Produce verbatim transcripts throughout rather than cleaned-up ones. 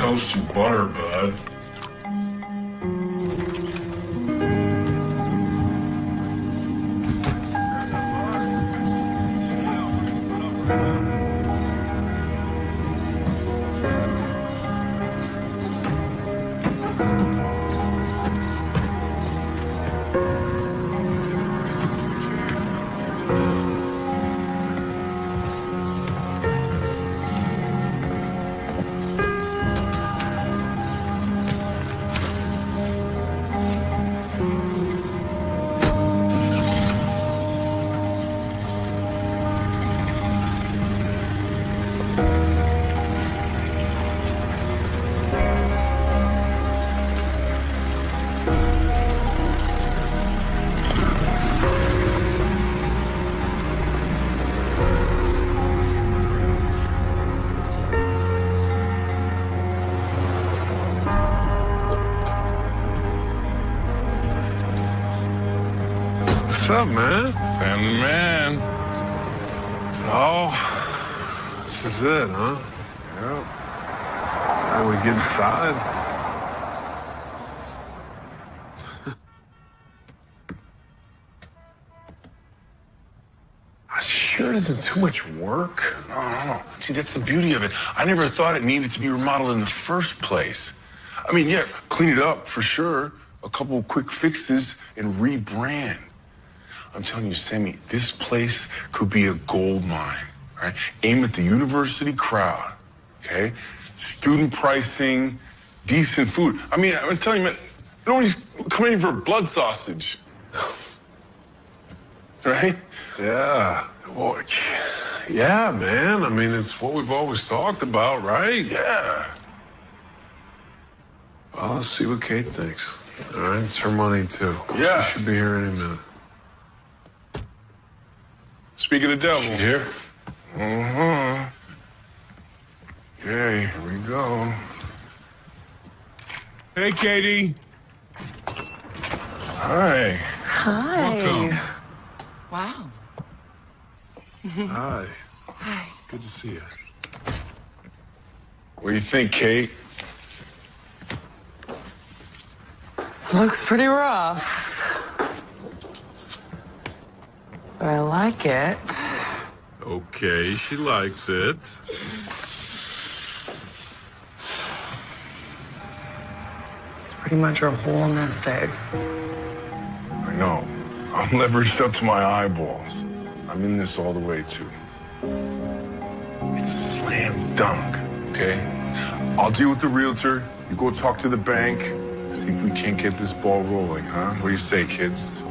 toast and butter, bud. What's up, man? Family man. So, this is it, huh? Yep. Now we get inside. That sure isn't too much work. No, no, no. See, that's the beauty of it. I never thought it needed to be remodeled in the first place. I mean, yeah, clean it up for sure. A couple of quick fixes and rebrand. I'm telling you, Sammy, this place could be a gold mine, right? Aim at the university crowd, okay? Student pricing, decent food. I mean, I'm telling you, man, nobody's coming in for a blood sausage, right? Yeah. Well, yeah, man. I mean, it's what we've always talked about, right? Yeah. Well, let's see what Kate thinks. All right, it's her money, too. Yeah. She should be here any minute. Speaking of the devil. Here? Uh-huh. Okay, here we go. Hey, Katie. Hi. Hi. Welcome. Wow. Hi. Hi. Good to see you. What do you think, Kate? Looks pretty rough. But I like it. Okay, she likes it. It's pretty much her whole nest egg. I know. I'm leveraged up to my eyeballs. I'm in this all the way, too. It's a slam dunk, okay? I'll deal with the realtor. You go talk to the bank. See if we can't get this ball rolling, huh? What do you say, kids?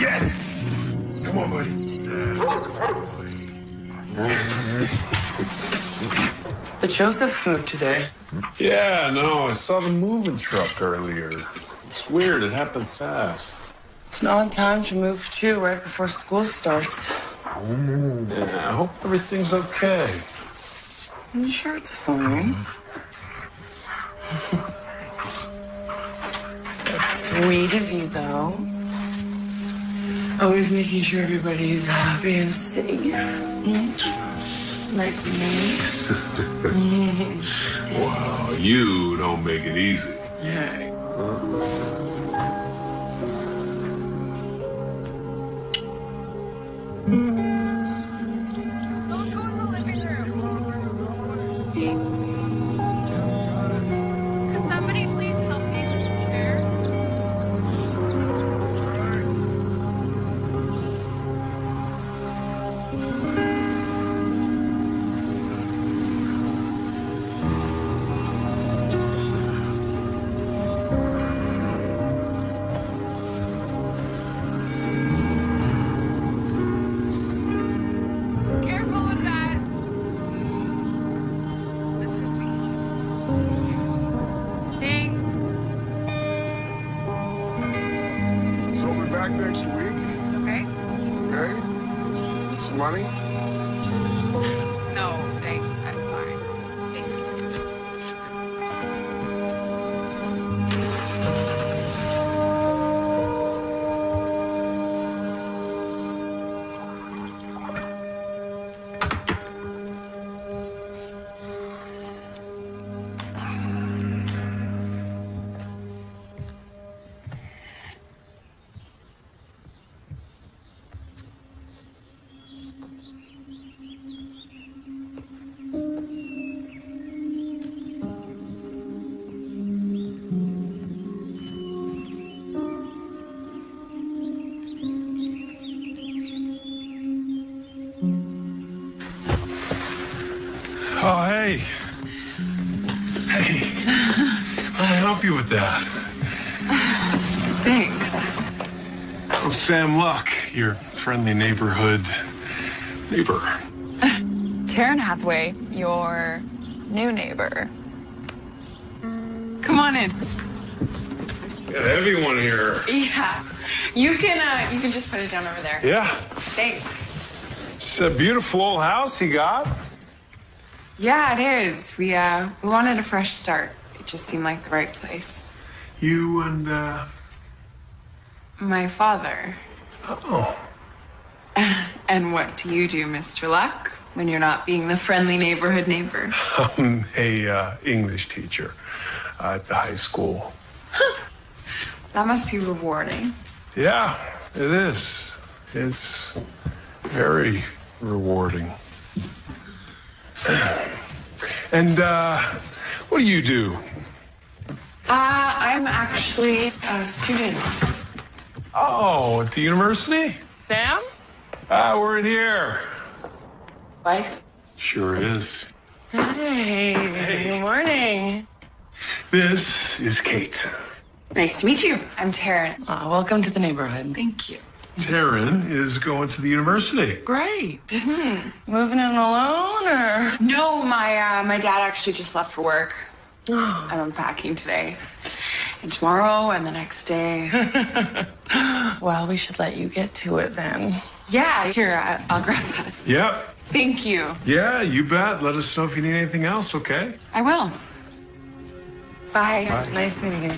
Yes! Come on, buddy. The Josephs moved today. Yeah, no, I saw the moving truck earlier. It's weird, it happened fast. It's an odd time to move, too, right before school starts. Mm, yeah, I hope everything's okay. I'm sure it's fine. So sweet of you, though. Always making sure everybody's happy and safe. Mm-hmm. Like me. Mm-hmm. Wow, you don't make it easy. Yeah. Don't go in the living room. Can somebody please help me with the chair? Oh, hey. Hey. Let me help you with that. Thanks. I'm Sam Luck, your friendly neighborhood neighbor. Taryn Hathaway, your new neighbor. Come on in. You got everyone here. Yeah. You can, uh, you can just put it down over there. Yeah. Thanks. It's a beautiful old house you got. Yeah, it is. We, uh, we wanted a fresh start. It just seemed like the right place. You and, uh... my father. Oh. And what do you do, Mister Luck, when you're not being the friendly neighborhood neighbor? I'm a, uh, English teacher uh, at the high school. That must be rewarding. Yeah, it is. It's... very rewarding. And, uh, what do you do? Uh, I'm actually a student. Oh, at the university? Sam? Ah, we're in here. Life? Sure is. Hey, hey. Good morning. This is Kate. Nice to meet you. I'm Taryn. Uh, welcome to the neighborhood. Thank you. Taryn is going to the university. Great. Mm-hmm. Moving in alone, or? No, my uh, my dad actually just left for work. I'm unpacking today, and tomorrow, and the next day. Well, we should let you get to it then. Yeah, here, I, I'll grab that. Yep. Thank you. Yeah, you bet. Let us know if you need anything else, okay? I will. Bye. Bye. Nice meeting you.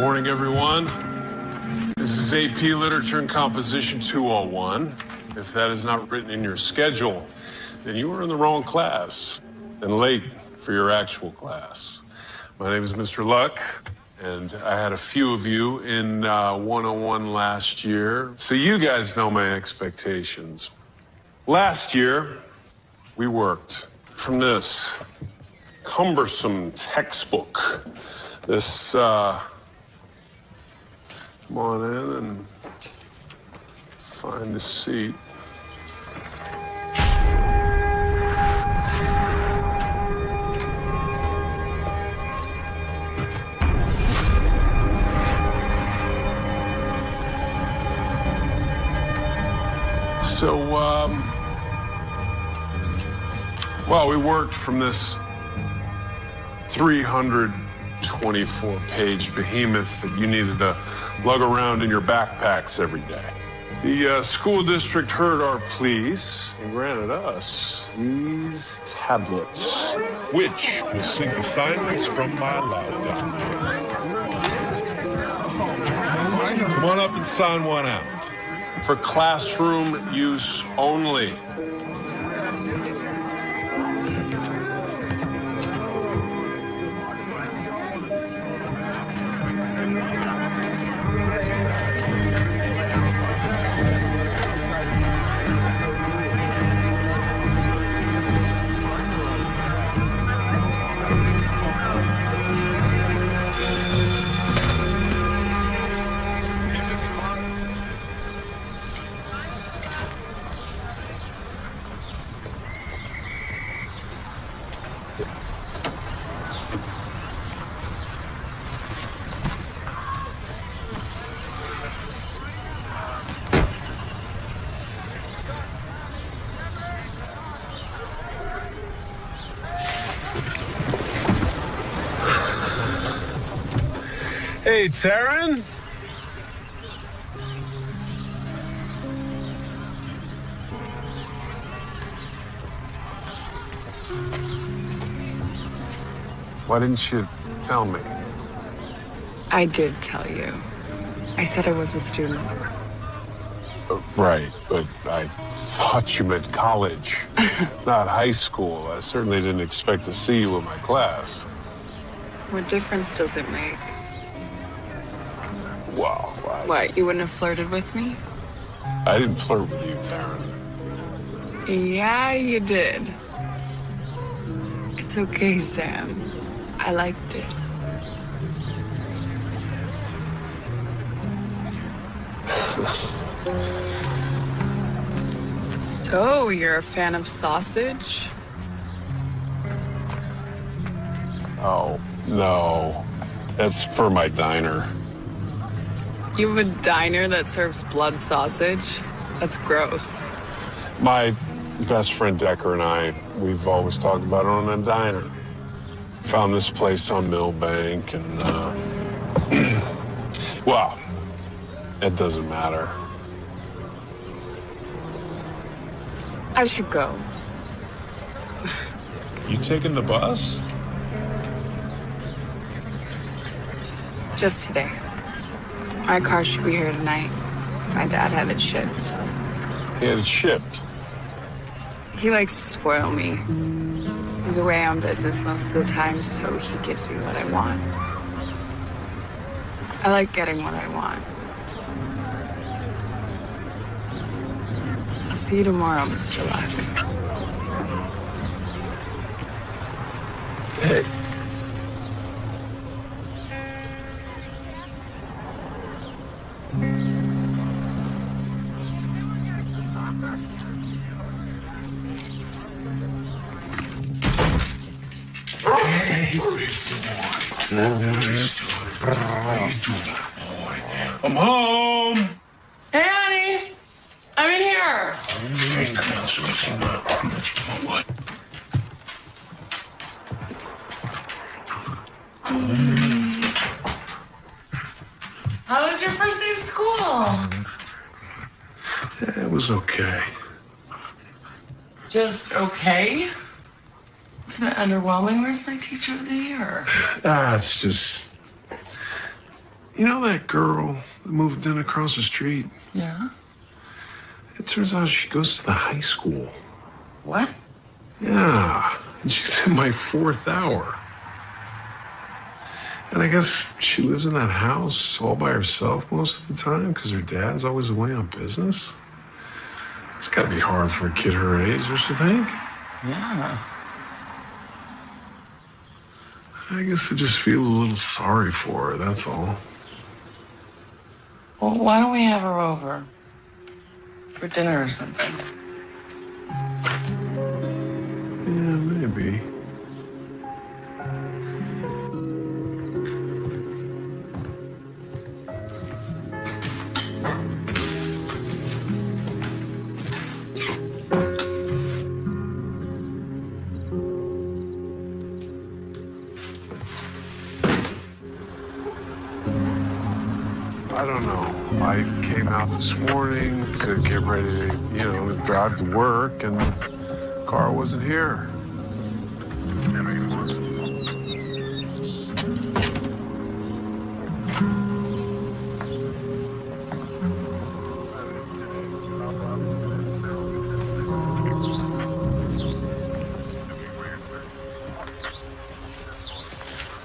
Morning, everyone. This is A P Literature and Composition two oh one. If that is not written in your schedule, then you are in the wrong class and late for your actual class. My name is Mister Luck, and I had a few of you in uh, one oh one last year, so you guys know my expectations. Last year, we worked from this cumbersome textbook, this, uh, come on in and find a seat. So, um, well, we worked from this three hundred twenty-four page behemoth that you needed to lug around in your backpacks every day. The uh, school district heard our pleas and granted us these tablets, which will sing the silence from my laptop. Come on up and sign one out. For classroom use only. Hey, Taryn? Why didn't you tell me? I did tell you. I said I was a student. Uh, right, but I thought you meant college, not high school. I certainly didn't expect to see you in my class. What difference does it make? Wow, I... What, you wouldn't have flirted with me? I didn't flirt with you, Taryn. Yeah, you did. It's okay, Sam. I liked it. So, you're a fan of sausage? Oh, no. That's for my diner. You have a diner that serves blood sausage? That's gross. My best friend Decker and I, we've always talked about it on that diner. Found this place on Millbank and, uh, well, it doesn't matter. I should go. You taking the bus? Just today. My car should be here tonight. My dad had it shipped. He had it shipped? He likes to spoil me. He's away on business most of the time, so he gives me what I want. I like getting what I want. I'll see you tomorrow, Mister Luck. Hey. I'm home. Hey, honey. I'm in here. What? How was your first day of school? It was okay. Just okay? Isn't it underwhelming? Where's my teacher of the year? Ah, it's just... You know that girl that moved in across the street? Yeah? It turns out she goes to the high school. What? Yeah, and she's in my fourth hour. And I guess she lives in that house all by herself most of the time because her dad's always away on business. It's gotta be hard for a kid her age, don't you think? Yeah. I guess I just feel a little sorry for her, that's all. Well, why don't we have her over for dinner or something? Yeah, maybe. I don't know. I came out this morning to get ready to, you know, drive to work, and the car wasn't here.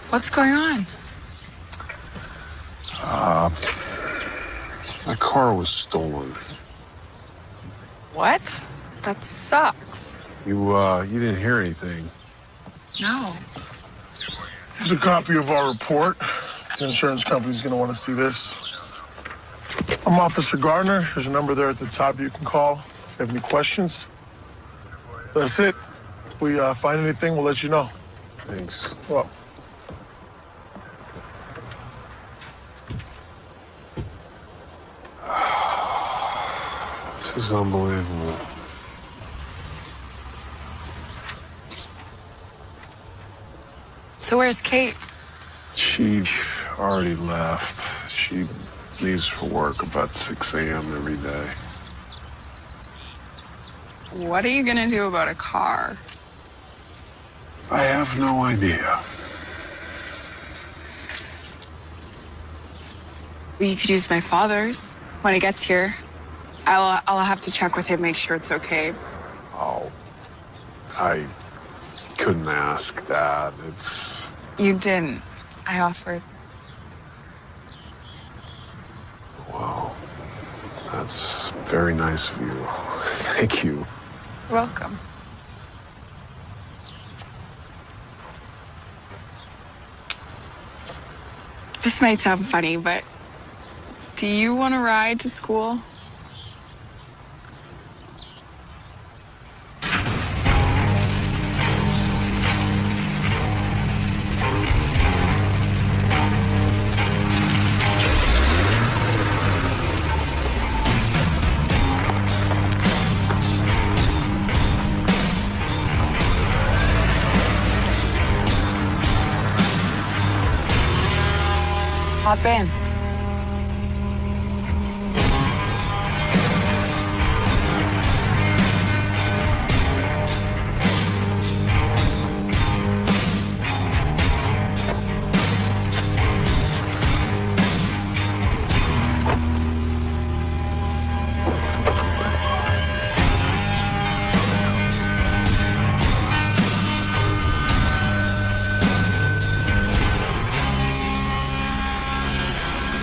What's going on? Uh... My car was stolen. What? That sucks. You, uh, you didn't hear anything? No. Here's a copy of our report. The insurance company's gonna want to see this. I'm Officer Gardner. There's a number there at the top you can call if you have any questions. That's it. If we uh, find anything, we'll let you know. Thanks. Well. This is unbelievable. So where's Kate? She already left. She leaves for work about six a m every day. What are you gonna do about a car? I have no idea. You could use my father's when he gets here. I'll, I'll have to check with him, make sure it's okay. Oh, I couldn't ask that. It's... You didn't. I offered. Wow. That's very nice of you. Thank you. You're welcome. This might sound funny, but Do you want to ride to school? Hop in.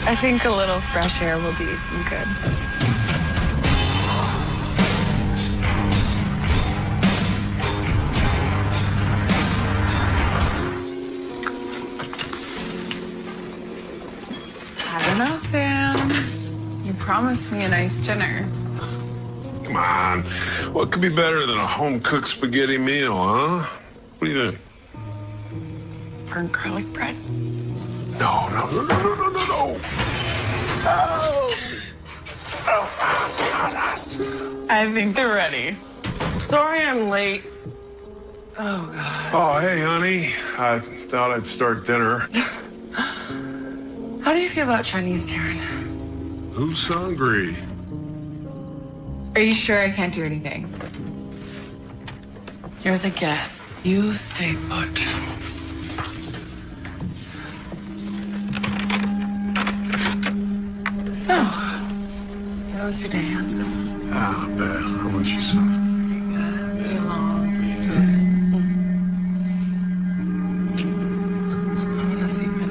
I think a little fresh air will do you some good. I don't know, Sam. You promised me a nice dinner. Come on. What could be better than a home-cooked spaghetti meal, huh? What do you think? Burnt garlic bread? No, no, no, no, no, no, no. Oh. Oh. I think they're ready. Sorry I'm late. Oh, God. Oh, hey, honey. I thought I'd start dinner. How do you feel about Chinese, Taryn? Who's hungry? Are you sure I can't do anything? You're the guest. You stay put. So, how was your day, handsome? Ah, bad. How about yourself? Pretty good. Pretty long. Pretty good. I'm gonna see him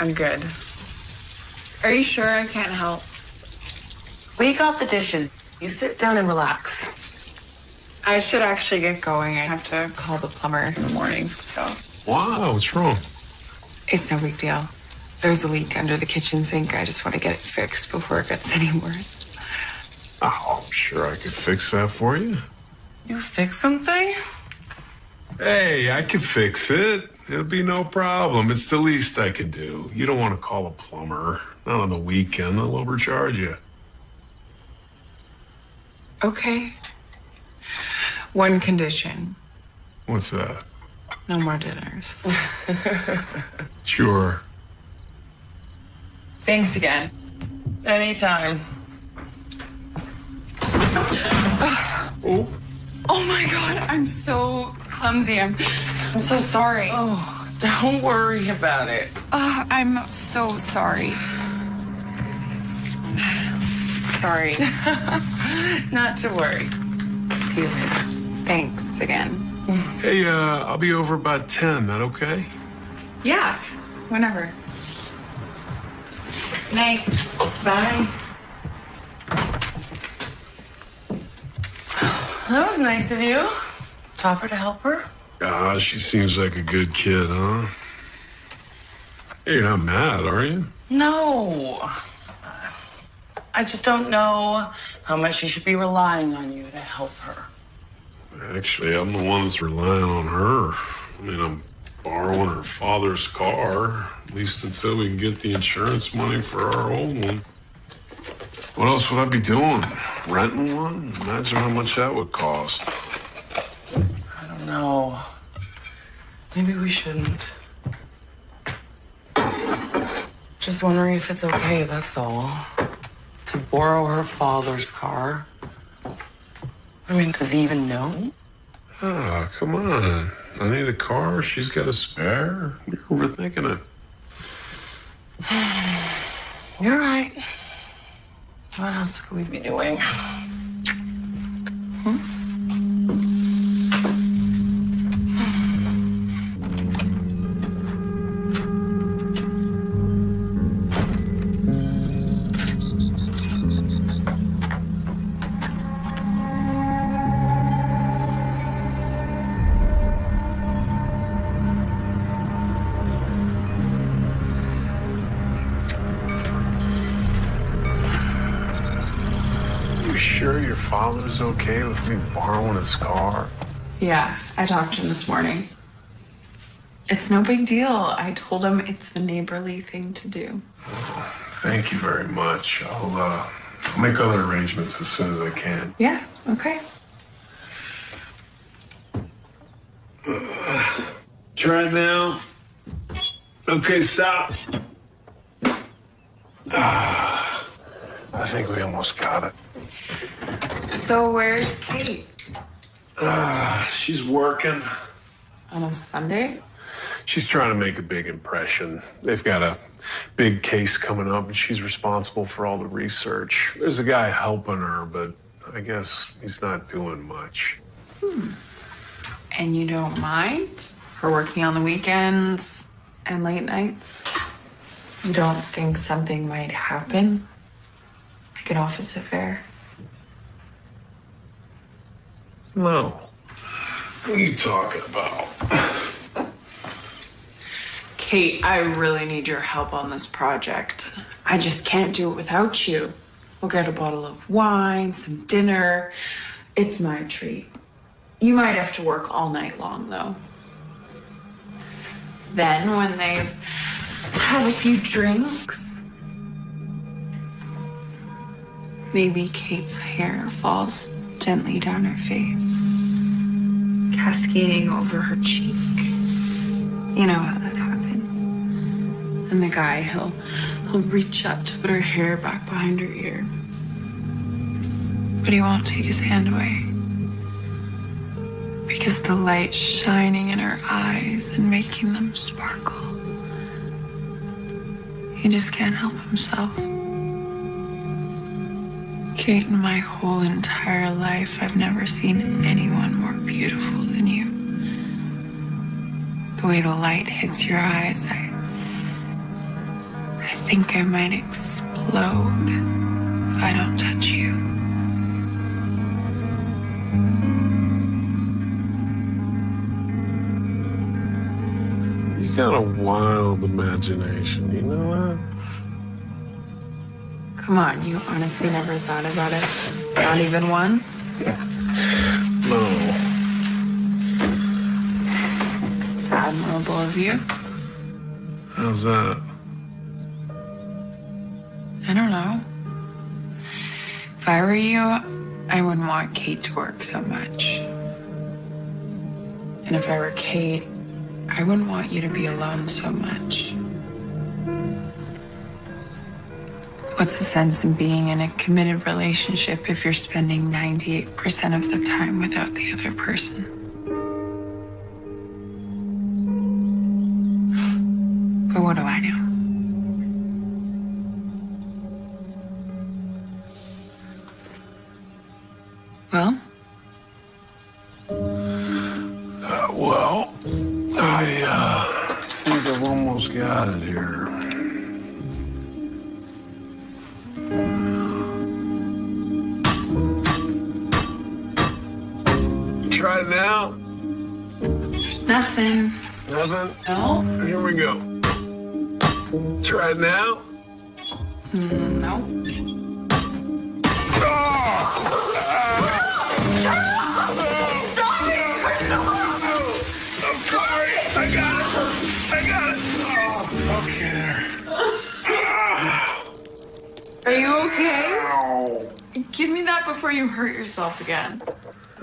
I'm good. Are you sure I can't help? We got the dishes. You sit down and relax. I should actually get going. I have to call the plumber in the morning, so. Wow, what's wrong? It's no big deal. There's a leak under the kitchen sink. I just want to get it fixed before it gets any worse. Oh, I'm sure I could fix that for you. You fix something? Hey, I could fix it. It'll be no problem. It's the least I could do. You don't want to call a plumber. Not on the weekend. They'll overcharge you. Okay. One condition. What's that? No more dinners. Sure. Thanks again. Anytime. Oh. Oh my God, I'm so clumsy. I'm... I'm so sorry. Oh, don't worry about it. Oh, I'm so sorry. Sorry. Not to worry. See you later. Thanks again. Hey, uh, I'll be over by ten. That okay? Yeah, whenever. Night. Bye. That was nice of you. Taught her to help her. Ah, she seems like a good kid, huh? You're not mad, are you? No. I just don't know how much you should be relying on you to help her. Actually, I'm the one that's relying on her. I mean, I'm borrowing her father's car, at least until we can get the insurance money for our old one. What else would I be doing? Renting one? Imagine how much that would cost. No. Maybe we shouldn't. Just wondering if it's okay, that's all. To borrow her father's car. I mean, does he even know? Oh, come on. I need a car. She's got a spare. You're overthinking it. You're right. What else could we be doing? Hmm? Father's okay with me borrowing his car? Yeah, I talked to him this morning. It's no big deal. I told him it's the neighborly thing to do. Oh, thank you very much. I'll, uh, I'll make other arrangements as soon as I can. Yeah, okay. Uh, try it now. Okay, stop. Uh, I think we almost got it. So where's Kate? Uh, she's working. On a Sunday? She's trying to make a big impression. They've got a big case coming up, and she's responsible for all the research. There's a guy helping her, but I guess he's not doing much. Hmm. And you don't mind her working on the weekends and late nights? You don't think something might happen? Like an office affair? No. What are you talking about? Kate, I really need your help on this project. I just can't do it without you. We'll get a bottle of wine, some dinner. It's my treat. You might have to work all night long, though. Then, when they've had a few drinks, maybe Kate's hair falls gently down her face, cascading over her cheek. You know how that happens. And the guy, he'll, he'll reach up to put her hair back behind her ear. But he won't take his hand away. Because the light shining in her eyes and making them sparkle. He just can't help himself. Kate, in my whole entire life, I've never seen anyone more beautiful than you. The way the light hits your eyes, I... I think I might explode if I don't touch you. You got a wild imagination, you know that? Come on, you honestly never thought about it? Not even once? No. It's admirable of you. How's that? I don't know. If I were you, I wouldn't want Kate to work so much. And if I were Kate, I wouldn't want you to be alone so much. What's the sense in being in a committed relationship if you're spending ninety-eight percent of the time without the other person? But what do I know? Well? Uh, well, I uh, think I've almost got it here. Try it now. Nothing. Nothing? No. Here we go. Try it now. Mm, no. Oh! Ah! Stop! Stop! No! No! I'm sorry. I got it. I got it. Oh, okay. Ah! Are you okay? Ow. Give me that before you hurt yourself again.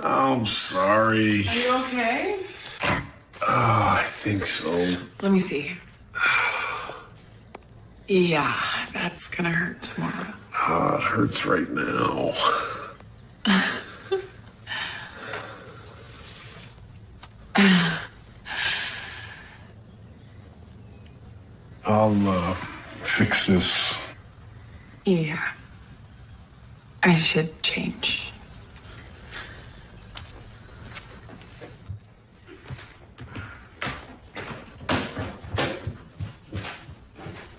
I'm sorry. Are you okay? Oh, I think so. Let me see. Yeah, that's gonna hurt tomorrow. Oh, it hurts right now. I'll, uh, fix this. Yeah. I should change.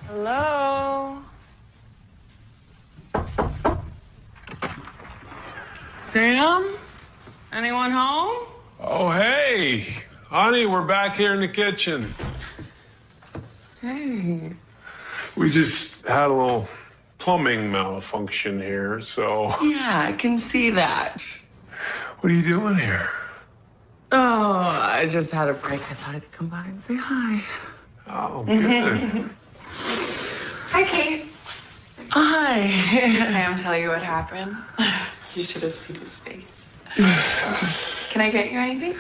Hello? Sam? Anyone home? Oh, hey. Honey, we're back here in the kitchen. Hey. We just had a little plumbing malfunction here, so... Yeah, I can see that. What are you doing here? Oh, I just had a break. I thought I'd come by and say hi. Oh, good. Hi, Kate. Hi. Did Sam tell you what happened? You should have seen his face. Can I get you anything?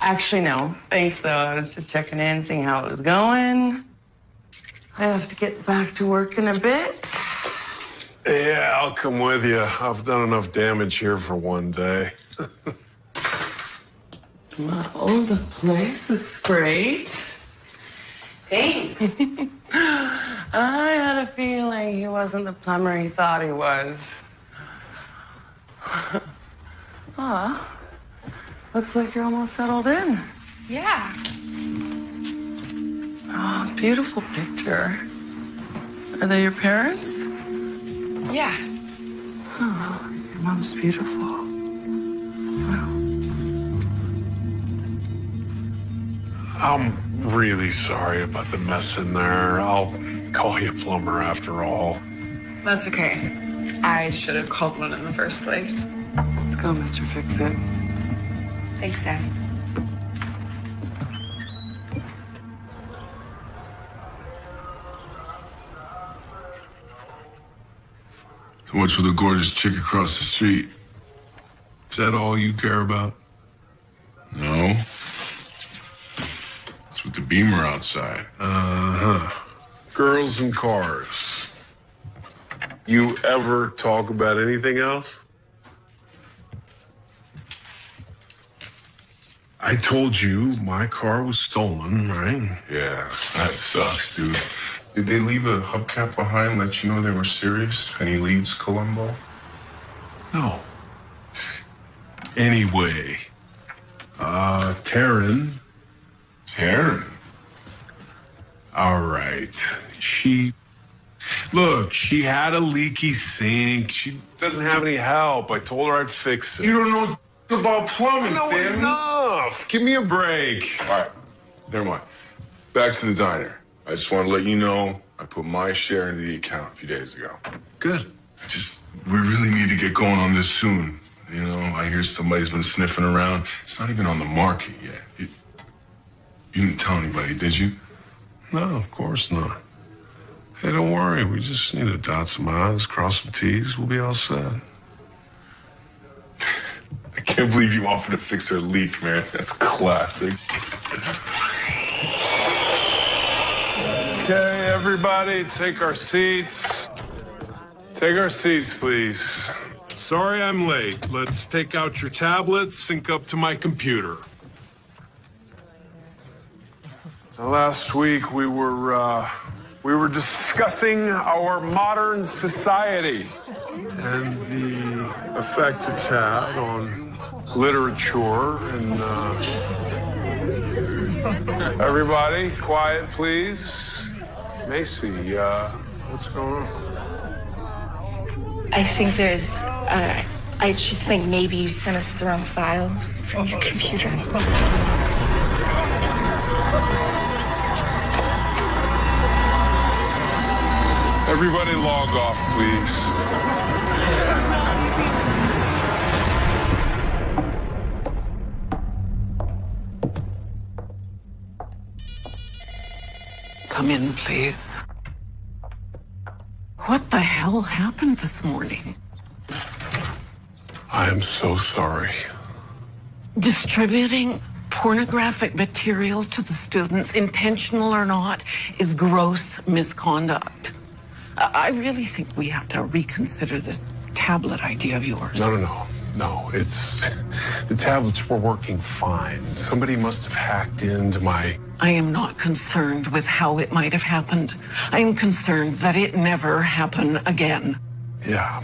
Actually, no. Thanks, though. I was just checking in, seeing how it was going. I have to get back to work in a bit. Yeah, I'll come with you. I've done enough damage here for one day. Well, the place looks great. Thanks. I had a feeling he wasn't the plumber he thought he was. Ah, looks like you're almost settled in. Yeah. Oh, beautiful picture. Are they your parents? Yeah. Oh, your mom's beautiful. Wow. I'm really sorry about the mess in there. I'll call you a plumber after all. That's okay. I should have called one in the first place. Let's go, Mister Fix-It. Thanks, Sam. What's with the gorgeous chick across the street? Is that all you care about? No. It's with the Beamer outside. Uh-huh. Girls and cars. You ever talk about anything else? I told you my car was stolen, right? Yeah, that sucks, dude. Did they leave a hubcap behind, let you know they were serious? Any leads, Columbo? No. Anyway, uh, Taryn. Taryn? All right. She, look, she had a leaky sink. She doesn't have any help. I told her I'd fix it. You don't know about plumbing, Sam. Enough. Give me a break. All right, never mind. Back to the diner. I just want to let you know I put my share into the account a few days ago. Good. I just, we really need to get going on this soon. You know, I hear somebody's been sniffing around. It's not even on the market yet. You, you didn't tell anybody, did you? No, of course not. Hey, don't worry. We just need to dot some I's, cross some T's. We'll be all set. I can't believe you offered to fix her leak, man. That's classic. Okay, everybody, take our seats. Take our seats, please. Sorry I'm late. Let's take out your tablets, sync up to my computer. So last week we were uh, we were discussing our modern society and the effect it's had on literature and. Uh... Everybody, quiet, please. Macy, uh, what's going on? I think there's, uh, I just think maybe you sent us the wrong file from your computer. Everybody log off, please. Come in, please. What the hell happened this morning? I am so sorry. Distributing pornographic material to the students, intentional or not, is gross misconduct. I really think we have to reconsider this tablet idea of yours. No, no, no. No, it's... The tablets were working fine. Somebody must have hacked into my... I am not concerned with how it might have happened. I am concerned that it never happen again. Yeah.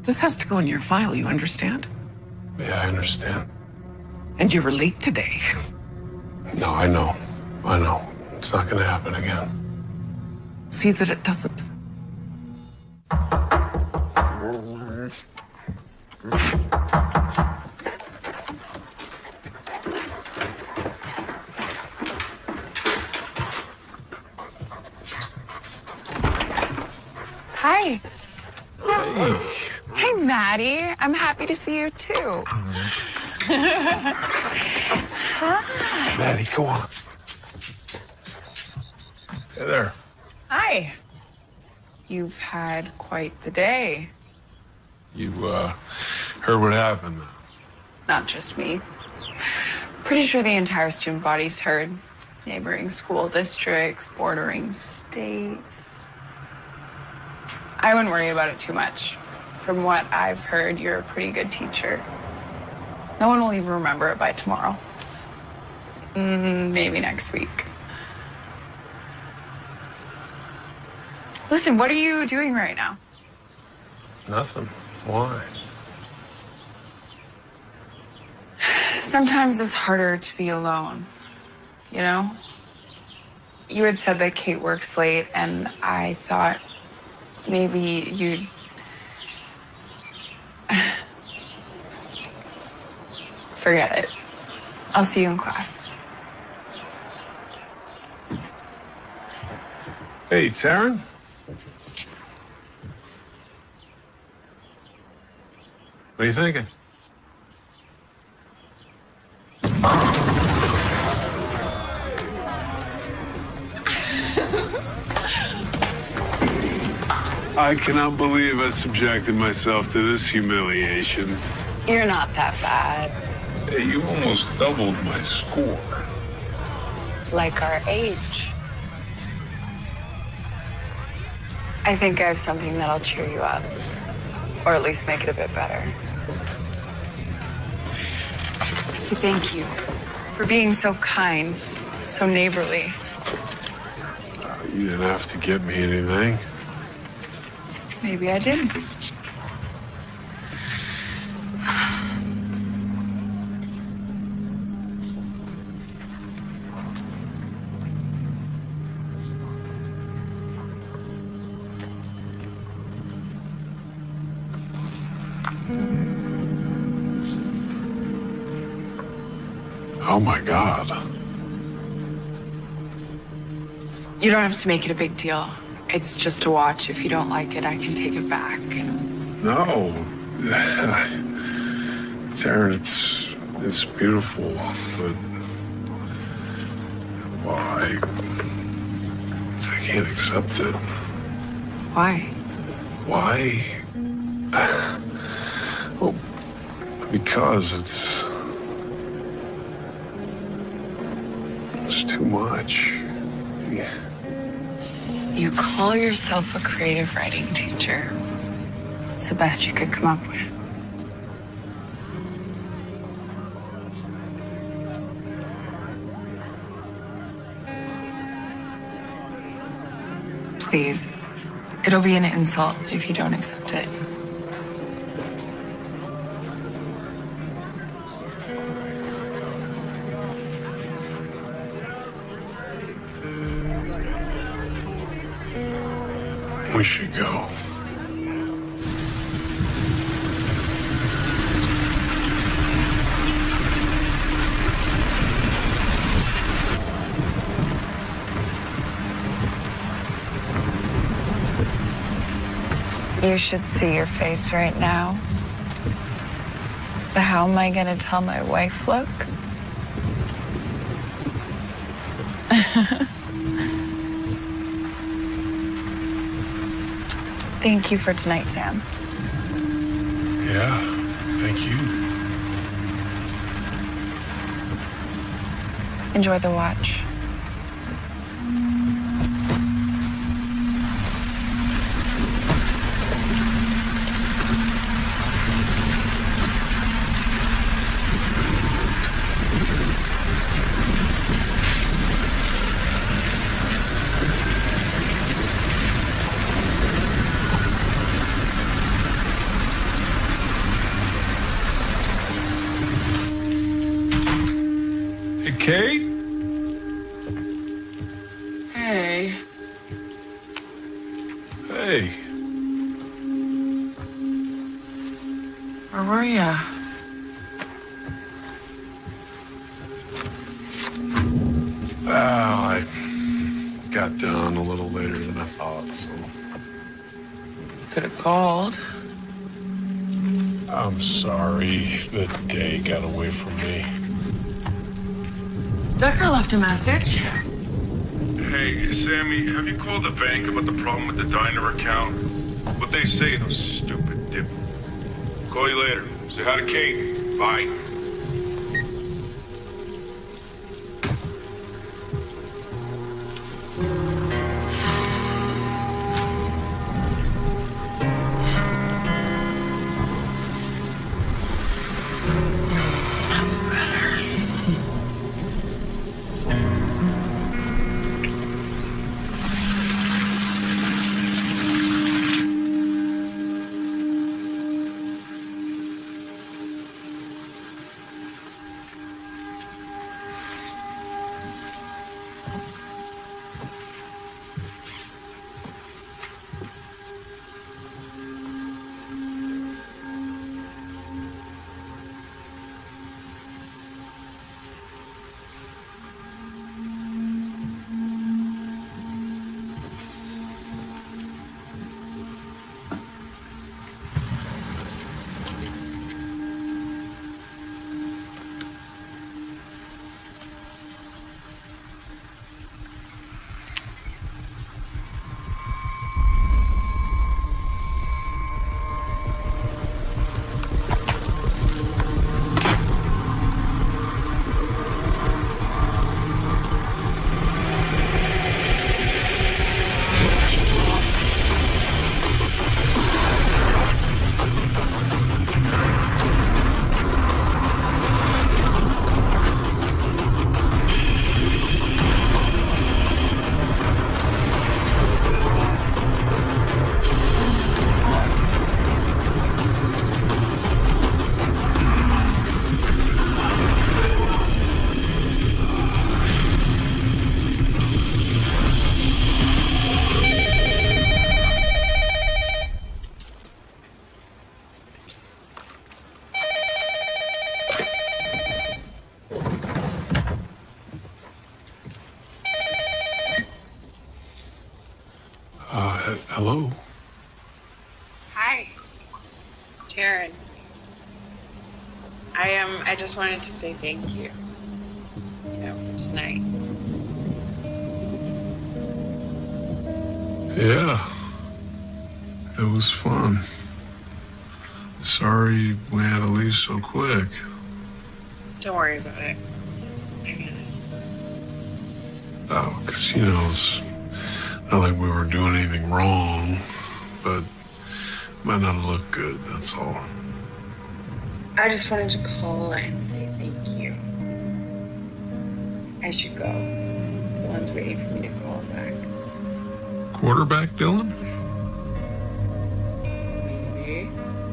This has to go in your file, you understand? Yeah, I understand. And you were late today. No, I know. I know. It's not going to happen again. See that it doesn't. Hi. Hey. Hey, Maddie. I'm happy to see you, too. Hi. Maddie, go on. Hey there. Hi. You've had quite the day. You, uh, heard what happened? Not just me. Pretty sure the entire student body's heard. Neighboring school districts, bordering states. I wouldn't worry about it too much. From what I've heard, you're a pretty good teacher. No one will even remember it by tomorrow. Mm, maybe next week. Listen, what are you doing right now? Nothing. Why? Sometimes it's harder to be alone, you know? You had said that Kate works late, and I thought maybe you'd... Forget it. I'll see you in class. Hey, Taryn? What are you thinking? I cannot believe I subjected myself to this humiliation. You're not that bad. Hey, you almost doubled my score. Like our age. I think I have something that'll cheer you up. Or at least make it a bit better. To thank you for being so kind, so neighborly. Uh, you didn't have to get me anything. Maybe I didn't. Oh, my God. You don't have to make it a big deal. It's just a watch. If you don't like it, I can take it back. No. Taryn, it's, it's beautiful, but... Well, I... I can't accept it. Why? Why? Well, because it's... It's too much. Yeah. You call yourself a creative writing teacher. It's the best you could come up with. Please, it'll be an insult if you don't accept it. We should go. You should see your face right now. The how am I gonna tell my wife look? Thank you for tonight, Sam. Yeah, thank you. Enjoy the watch. Kate? Hey. Hey. Where were ya? Well, I got done a little later than I thought, so... You could have called. I'm sorry. The day got away from me. Decker left a message. Hey, Sammy, have you called the bank about the problem with the diner account? What they say, those stupid dip. Call you later. Say hi to Kate. Bye. Hello. Hi, Taryn. I um, I just wanted to say thank you, you know, for tonight. Yeah, it was fun. Sorry we had to leave so quick. Don't worry about it. I got it. Oh, 'cause you know it's. Not like we were doing anything wrong, but might not look good, that's all. I just wanted to call and say thank you. I should go. The one's waiting for me to call back. Quarterback, Dylan? Maybe.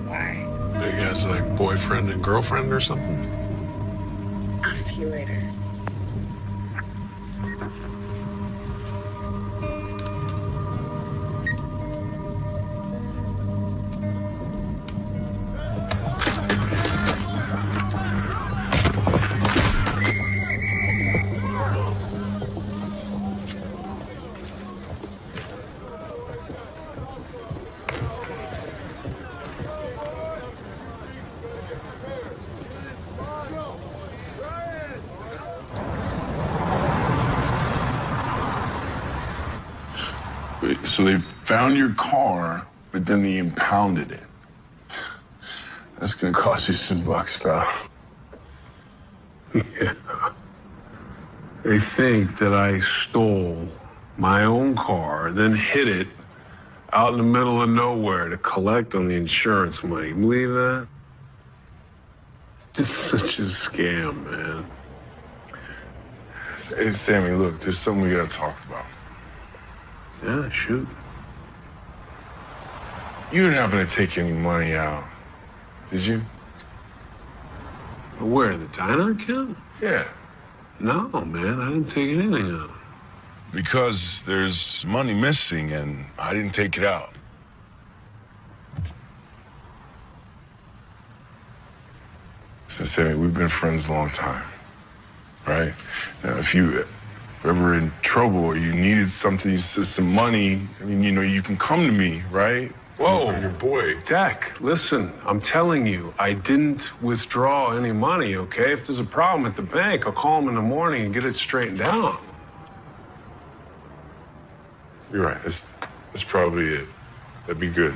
Why? I guess like boyfriend and girlfriend or something? I'll see you later. So they found your car, but then they impounded it. That's gonna cost you some bucks, pal. Yeah. They think that I stole my own car, then hid it out in the middle of nowhere to collect on the insurance money. Believe that? It's such a scam, man. Hey, Sammy, look, there's something we gotta talk about. Yeah, shoot. You didn't happen to take any money out, did you? Where, the diner account? Yeah. No, man, I didn't take anything out. Because there's money missing and I didn't take it out. Listen, Sammy, we've been friends a long time, right? Now, if you were ever in trouble or you needed something, some money, I mean, you know, you can come to me, right? Whoa, your boy. Deck, listen, I'm telling you, I didn't withdraw any money, okay? If there's a problem at the bank, I'll call them in the morning and get it straightened out. You're right. That's, that's probably it. That'd be good.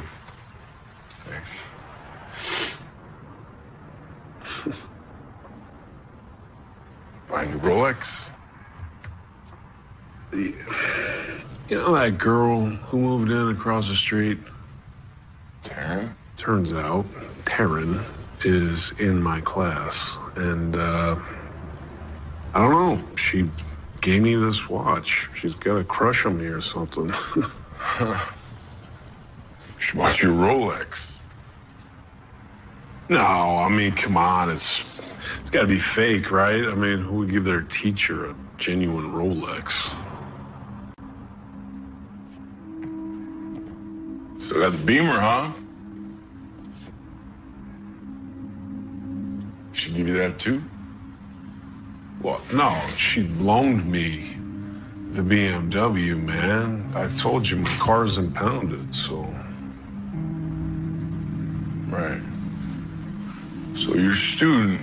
Thanks. Buy a new Rolex. You know that girl who moved in across the street? Taryn? Turns out Taryn is in my class. And, uh, I don't know. She gave me this watch. She's got a crush on me or something. She bought you a Rolex. No, I mean, come on. It's, it's got to be fake, right? I mean, who would give their teacher a genuine Rolex? Still got the Beamer, huh? She give you that too? Well, no, she loaned me the B M W, man. I told you my car's impounded, so. Right. So your student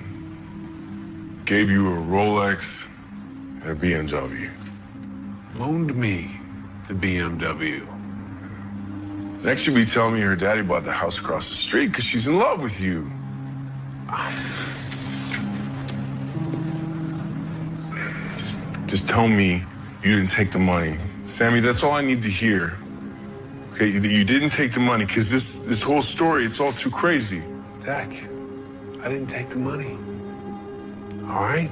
gave you a Rolex and a B M W. Loaned me the B M W. Next, she'll be telling me her daddy bought the house across the street because she's in love with you. Just, just tell me you didn't take the money. Sammy, that's all I need to hear. Okay, you, you didn't take the money because this, this whole story, it's all too crazy. Zach, I didn't take the money. All right?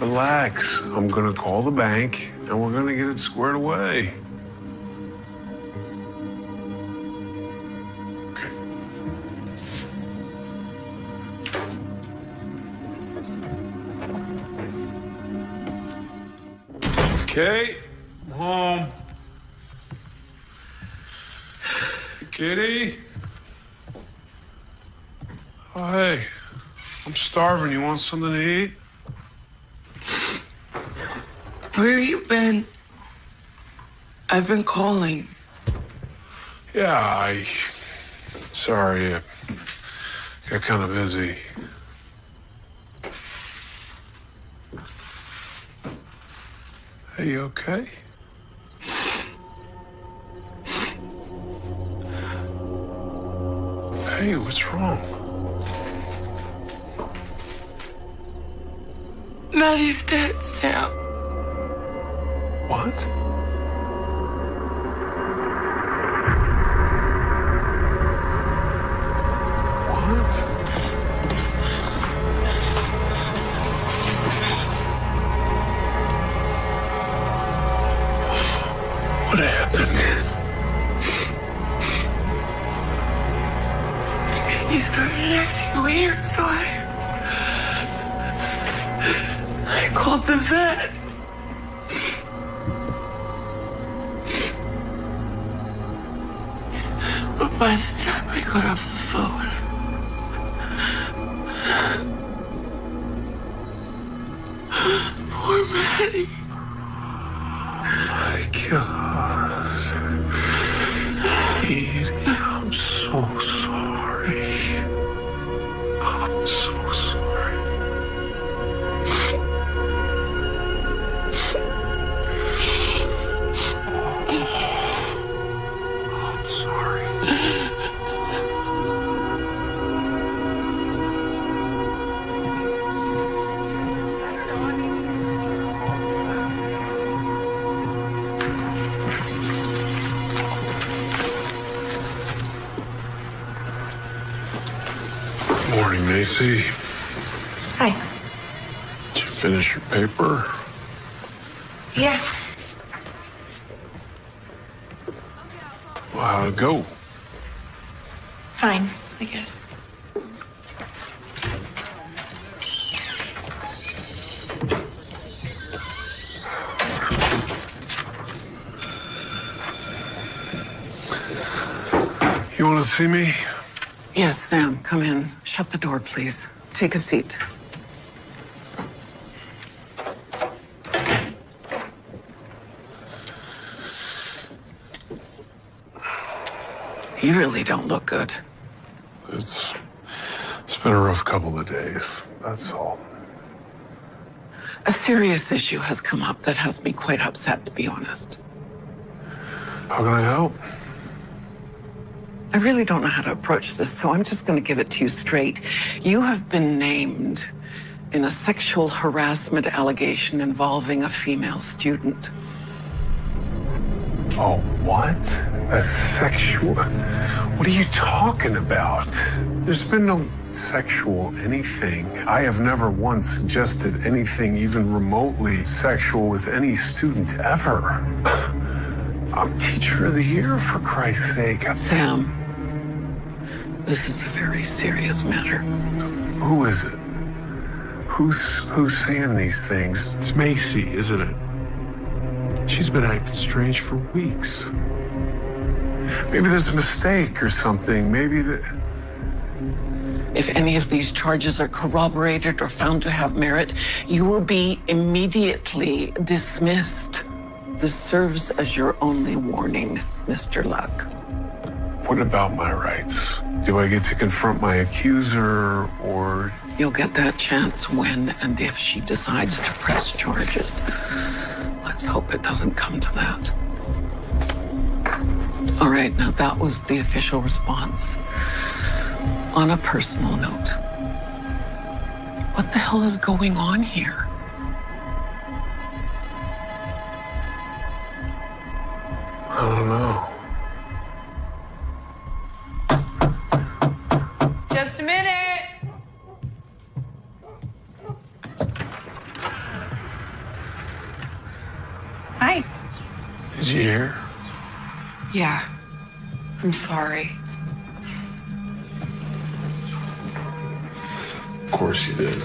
Relax. I'm going to call the bank and we're going to get it squared away. Kate, I'm home. Kitty? Oh, hey, I'm starving. You want something to eat? Where have you been? I've been calling. Yeah, I... Sorry, I got kind of busy. Are you okay? Hey, what's wrong? Maddie's dead, Sam. What? What? What happened? You started acting weird, so I... I called the vet. But by the time I got off the phone... Poor Maddie. My God. Edie, I'm so sorry. I'm so sorry. Oh, I'm sorry. Casey. Hi. Did you finish your paper? Yeah. Well, how'd it go? Fine, I guess. You want to see me? Yes, Sam, come in. Shut the door, please. Take a seat. You really don't look good. It's... it's been a rough couple of days, that's all. A serious issue has come up that has me quite upset, to be honest. How can I help? I really don't know how to approach this, so I'm just going to give it to you straight. You have been named in a sexual harassment allegation involving a female student. Oh, what? A sexual? What are you talking about? There's been no sexual anything. I have never once suggested anything even remotely sexual with any student ever. I'm Teacher of the Year, for Christ's sake. I'm... Sam. This is a very serious matter. Who is it? Who's who's saying these things? It's Macy, isn't it? She's been acting strange for weeks. Maybe there's a mistake or something. Maybe the... If any of these charges are corroborated or found to have merit, you will be immediately dismissed. This serves as your only warning, Mister Luck. What about my rights? Do I get to confront my accuser, or...? You'll get that chance when and if she decides to press charges. Let's hope it doesn't come to that. All right, now that was the official response. On a personal note, what the hell is going on here? I don't know. Just a minute. Hi. Did you hear? Yeah. I'm sorry. Of course you did.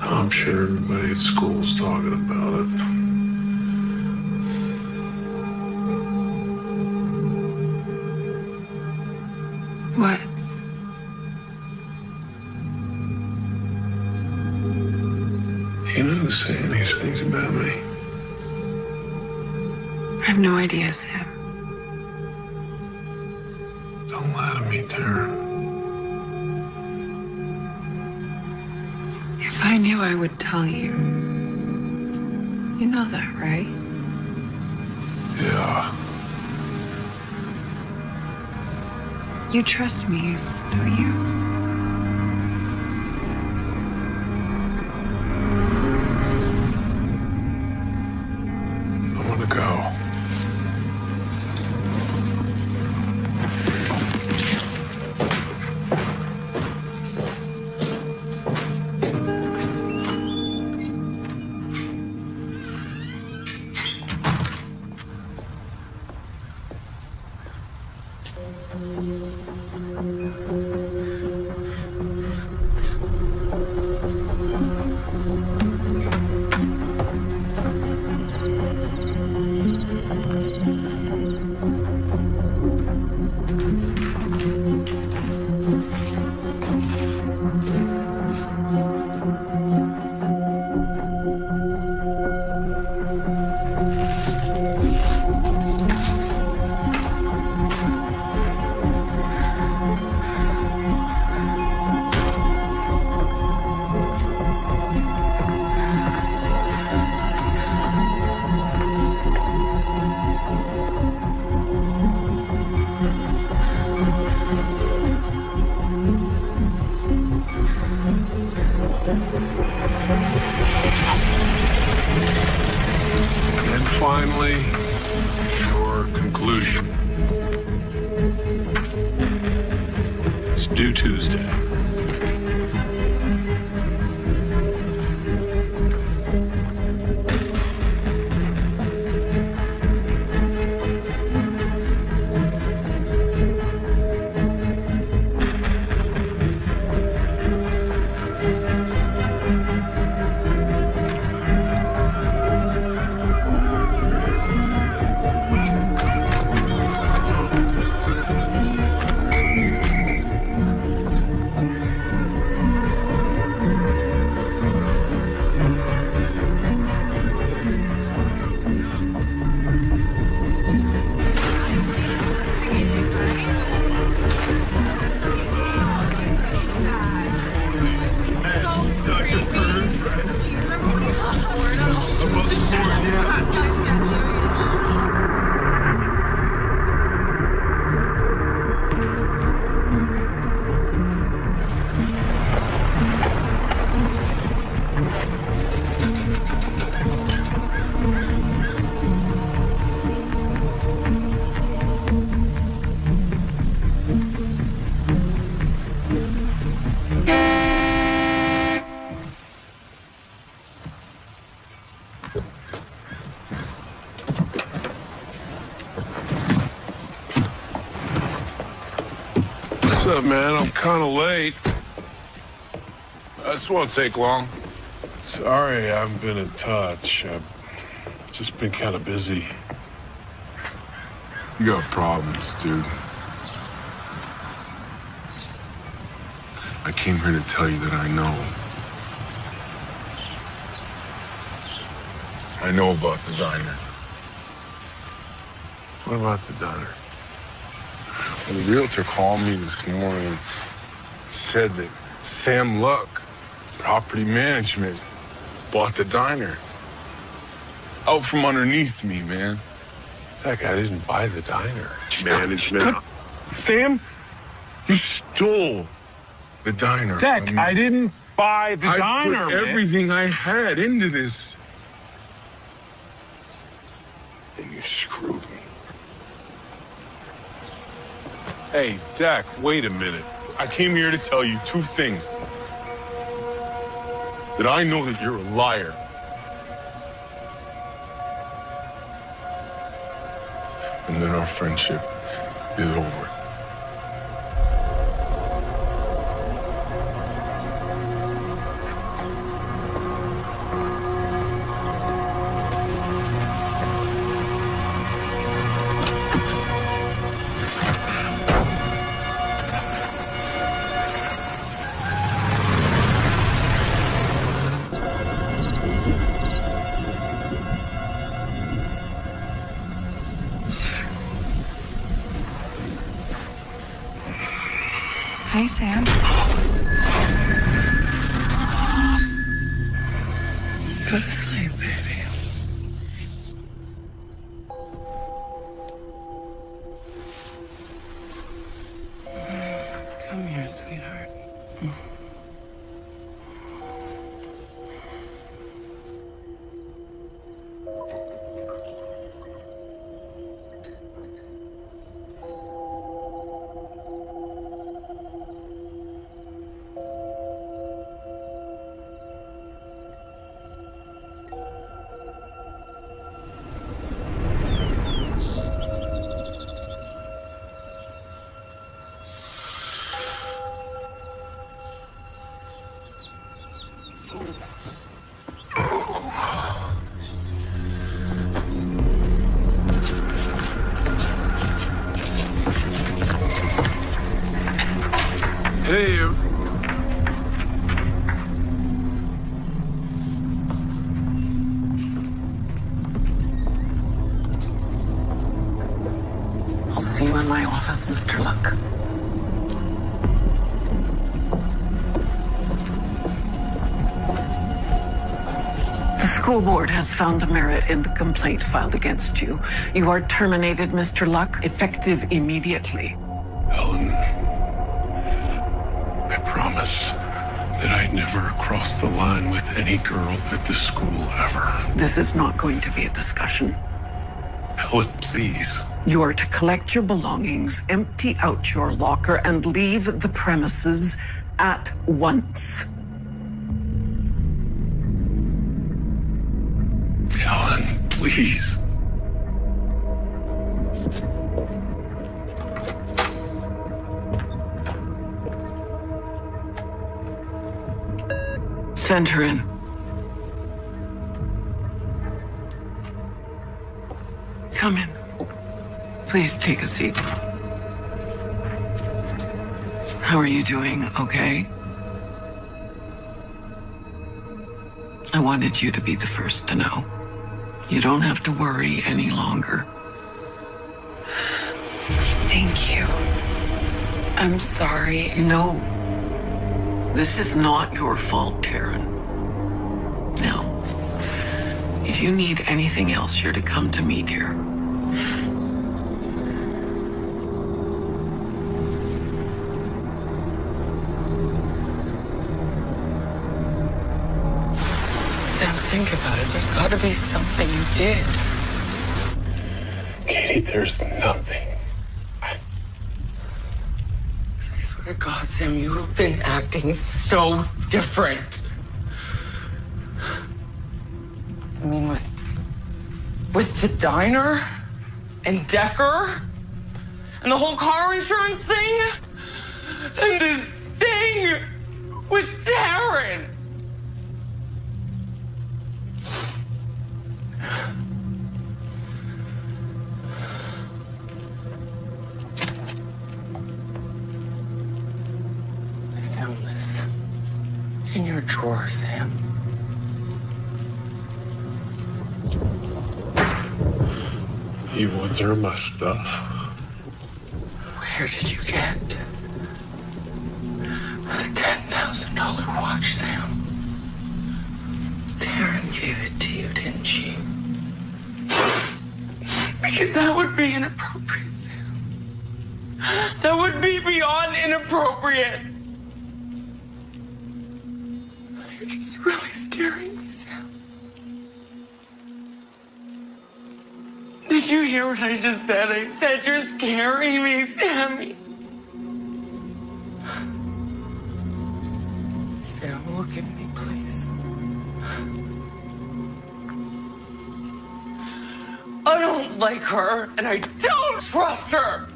I'm sure everybody at school's talking about it. What? You know who's saying these things about me? I have no idea, Sam. Don't lie to me, Taryn. If I knew, I would tell you. You know that, right? Yeah. You trust me, don't you? Due Tuesday. up, man? I'm kind of late. This won't take long. Sorry, I haven't been in touch. I've just been kind of busy. You got problems, dude. I came here to tell you that I know. I know about the diner. What about the diner? Well, the realtor called me this morning and said that Sam Luck, property management, bought the diner. Out from underneath me, man. Zach, I didn't buy the diner. Management. Sam, you stole the diner. Zach, I, mean, I didn't buy the I diner, I put man. everything I had into this. And you screwed me. Hey, Zach, wait a minute. I came here to tell you two things. That I know that you're a liar. And then our friendship is over. Hey, Sam. Go to sleep, baby. Come here, sweetheart. Hey, you. I'll see you in my office, Mister Luck. The school board has found merit in the complaint filed against you. You are terminated, Mister Luck, effective immediately. Ellen. That I'd never crossed the line with any girl at the school ever. This is not going to be a discussion. Ellen, please. You are to collect your belongings, empty out your locker, and leave the premises at once. Ellen, please. Send her in. Come in. Please take a seat. How are you doing, okay? I wanted you to be the first to know. You don't have to worry any longer. Thank you. I'm sorry. No. This is not your fault, Taryn. Now, if you need anything else, you're to come to me, dear. Sam, think about it. There's got to be something you did. Katie, there's nothing. God, Sam, you have been acting so different. I mean, with... with the diner? And Decker? And the whole car insurance thing? and this thing with Taryn. I found this in your drawer, Sam. You went through my stuff. Where did you get a ten thousand dollar watch, Sam? Taryn gave it to you, didn't she? Because that would be inappropriate, Sam. That would be beyond inappropriate. You're just really scaring me, Sam. Did you hear what I just said? I said you're scaring me, Sammy. Sam, look at me, please. I don't like her, and I don't trust her.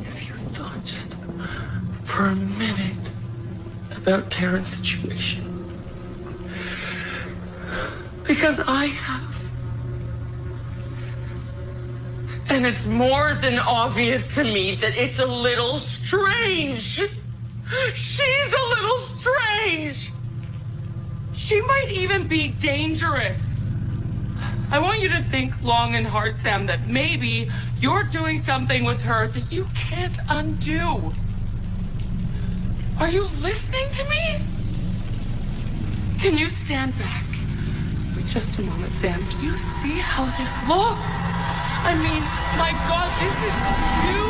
If you thought just for a minute about Taryn's situation, because I have. And it's more than obvious to me that it's a little strange. She's a little strange. She might even be dangerous. I want you to think long and hard, Sam, that maybe you're doing something with her that you can't undo. Are you listening to me? Can you stand back? Just a moment, Sam. Do you see how this looks? I mean, my God, this is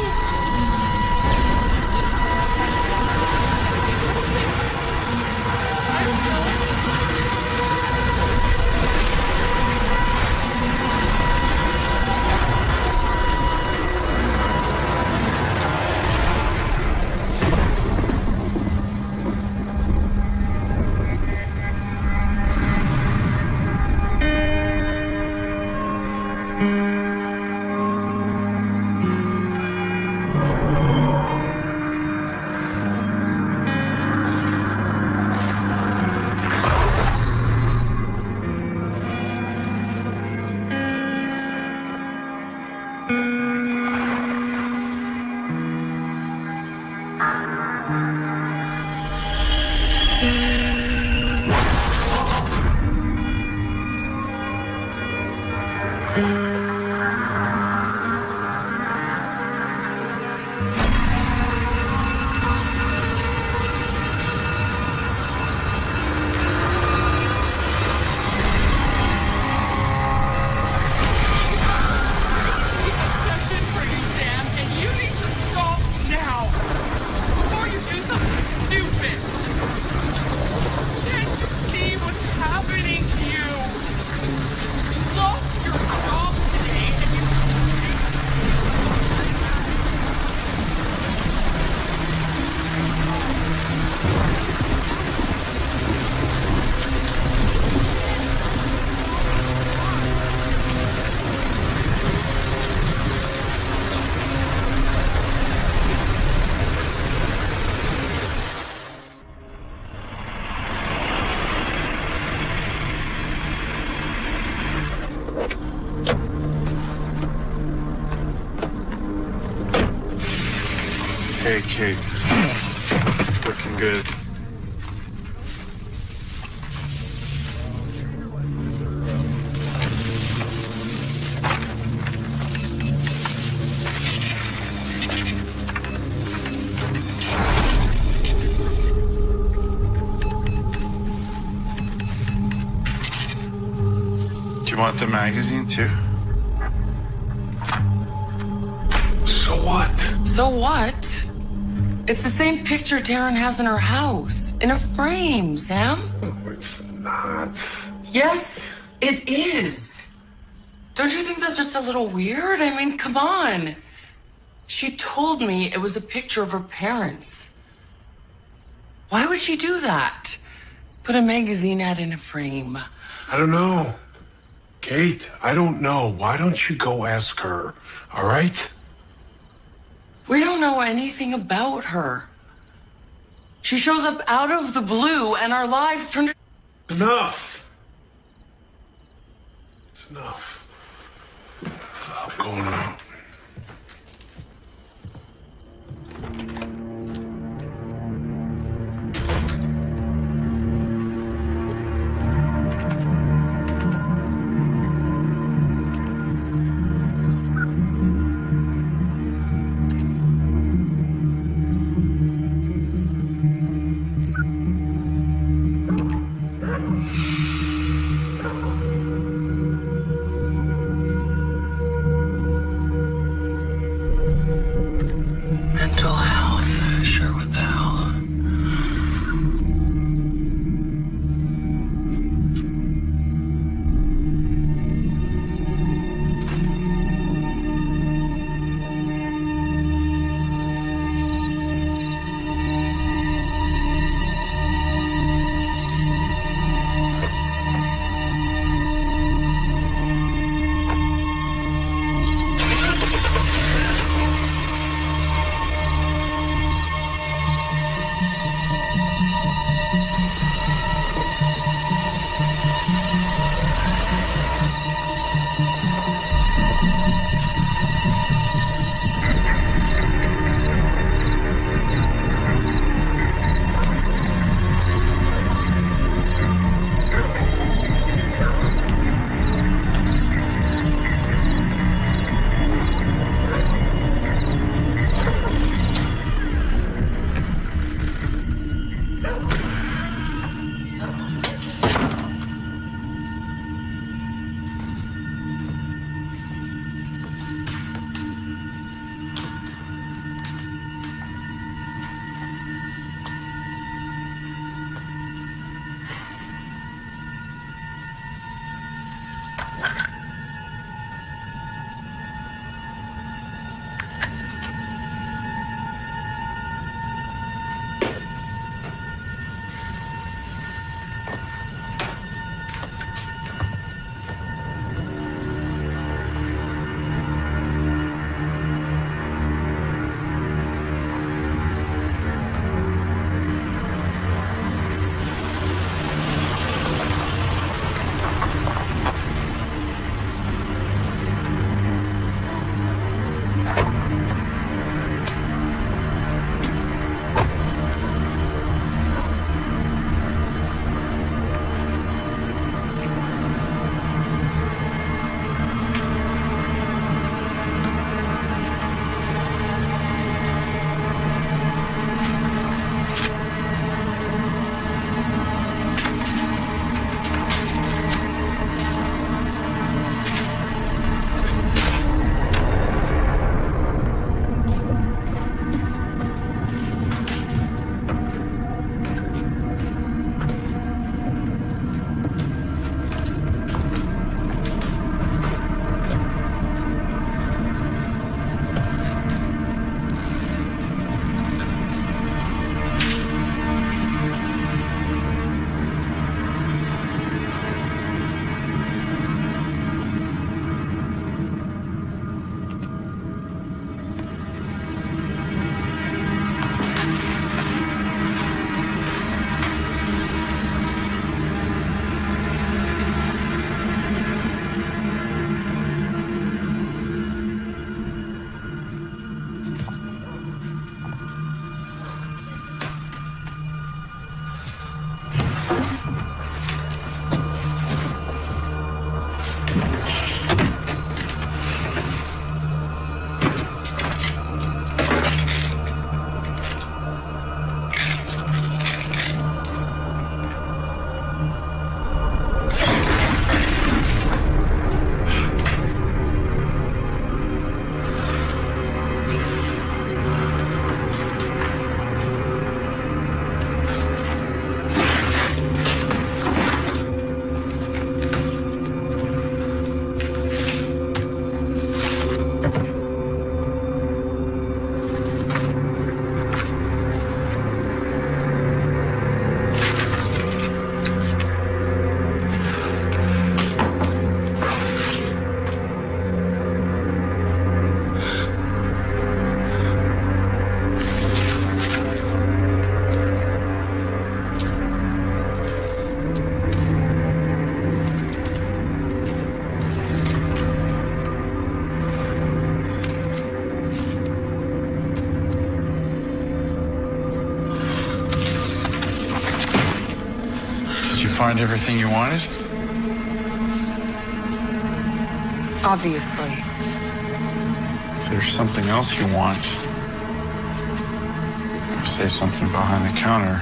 Hey, Kate. Looking good. Do you want the magazine, too? So what? So what? It's the same picture Taryn has in her house, in a frame, Sam. No, it's not. Yes, it is. Don't you think that's just a little weird? I mean, come on. She told me it was a picture of her parents. Why would she do that? Put a magazine ad in a frame. I don't know. Kate, I don't know. Why don't you go ask her, all right? We don't know anything about her. She shows up out of the blue and our lives turn to... Enough! It's enough. I'm going out. find everything you wanted? Obviously. If there's something else you want, I'll save something behind the counter.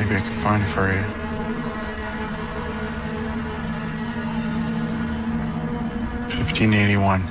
Maybe I can find it for you. fifteen eighty-one.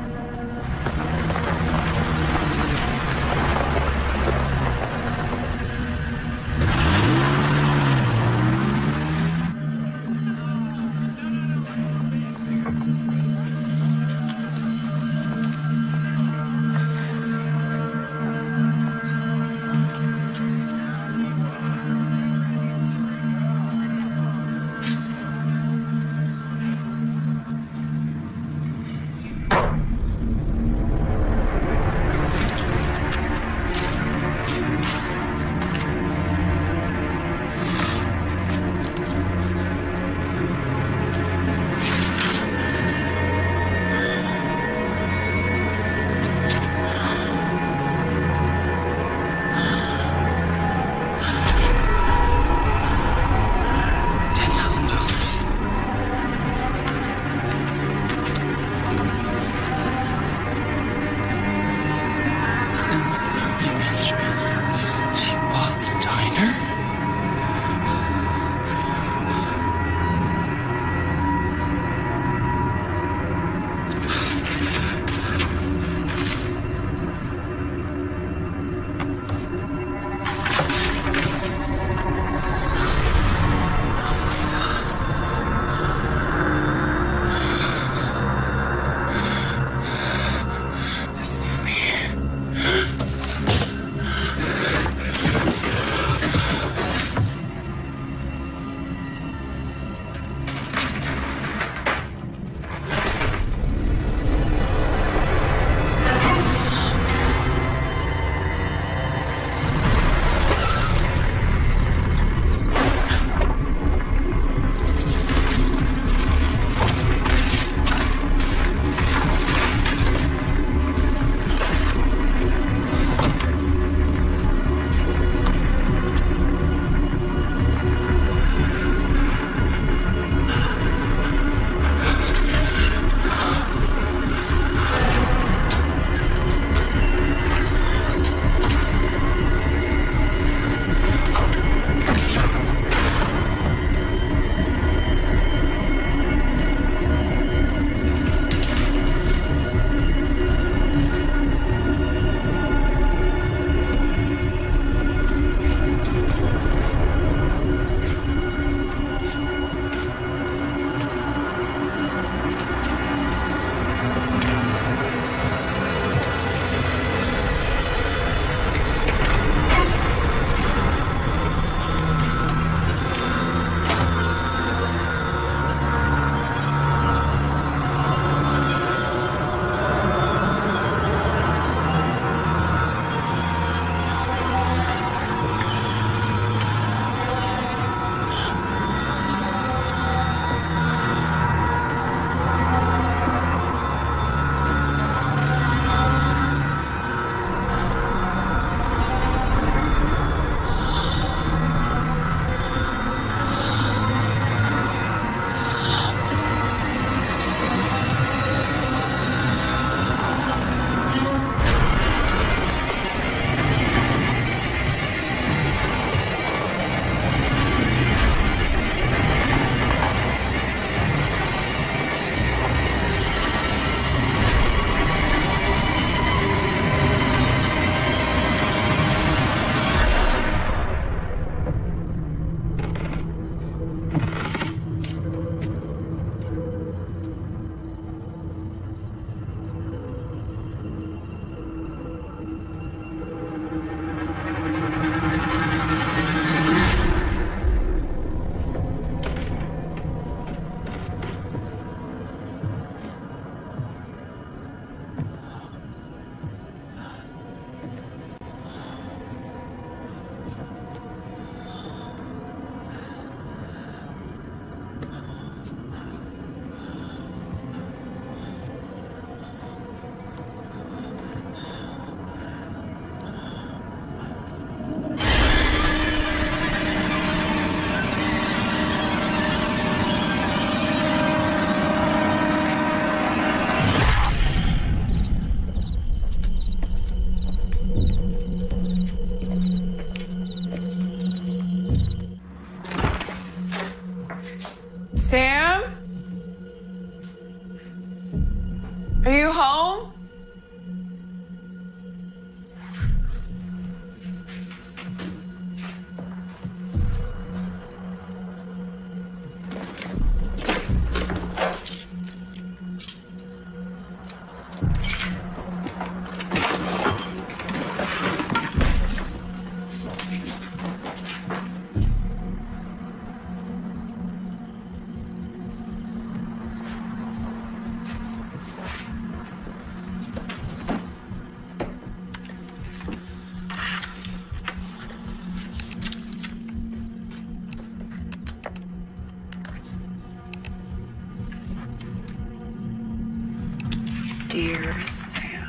dear Sam.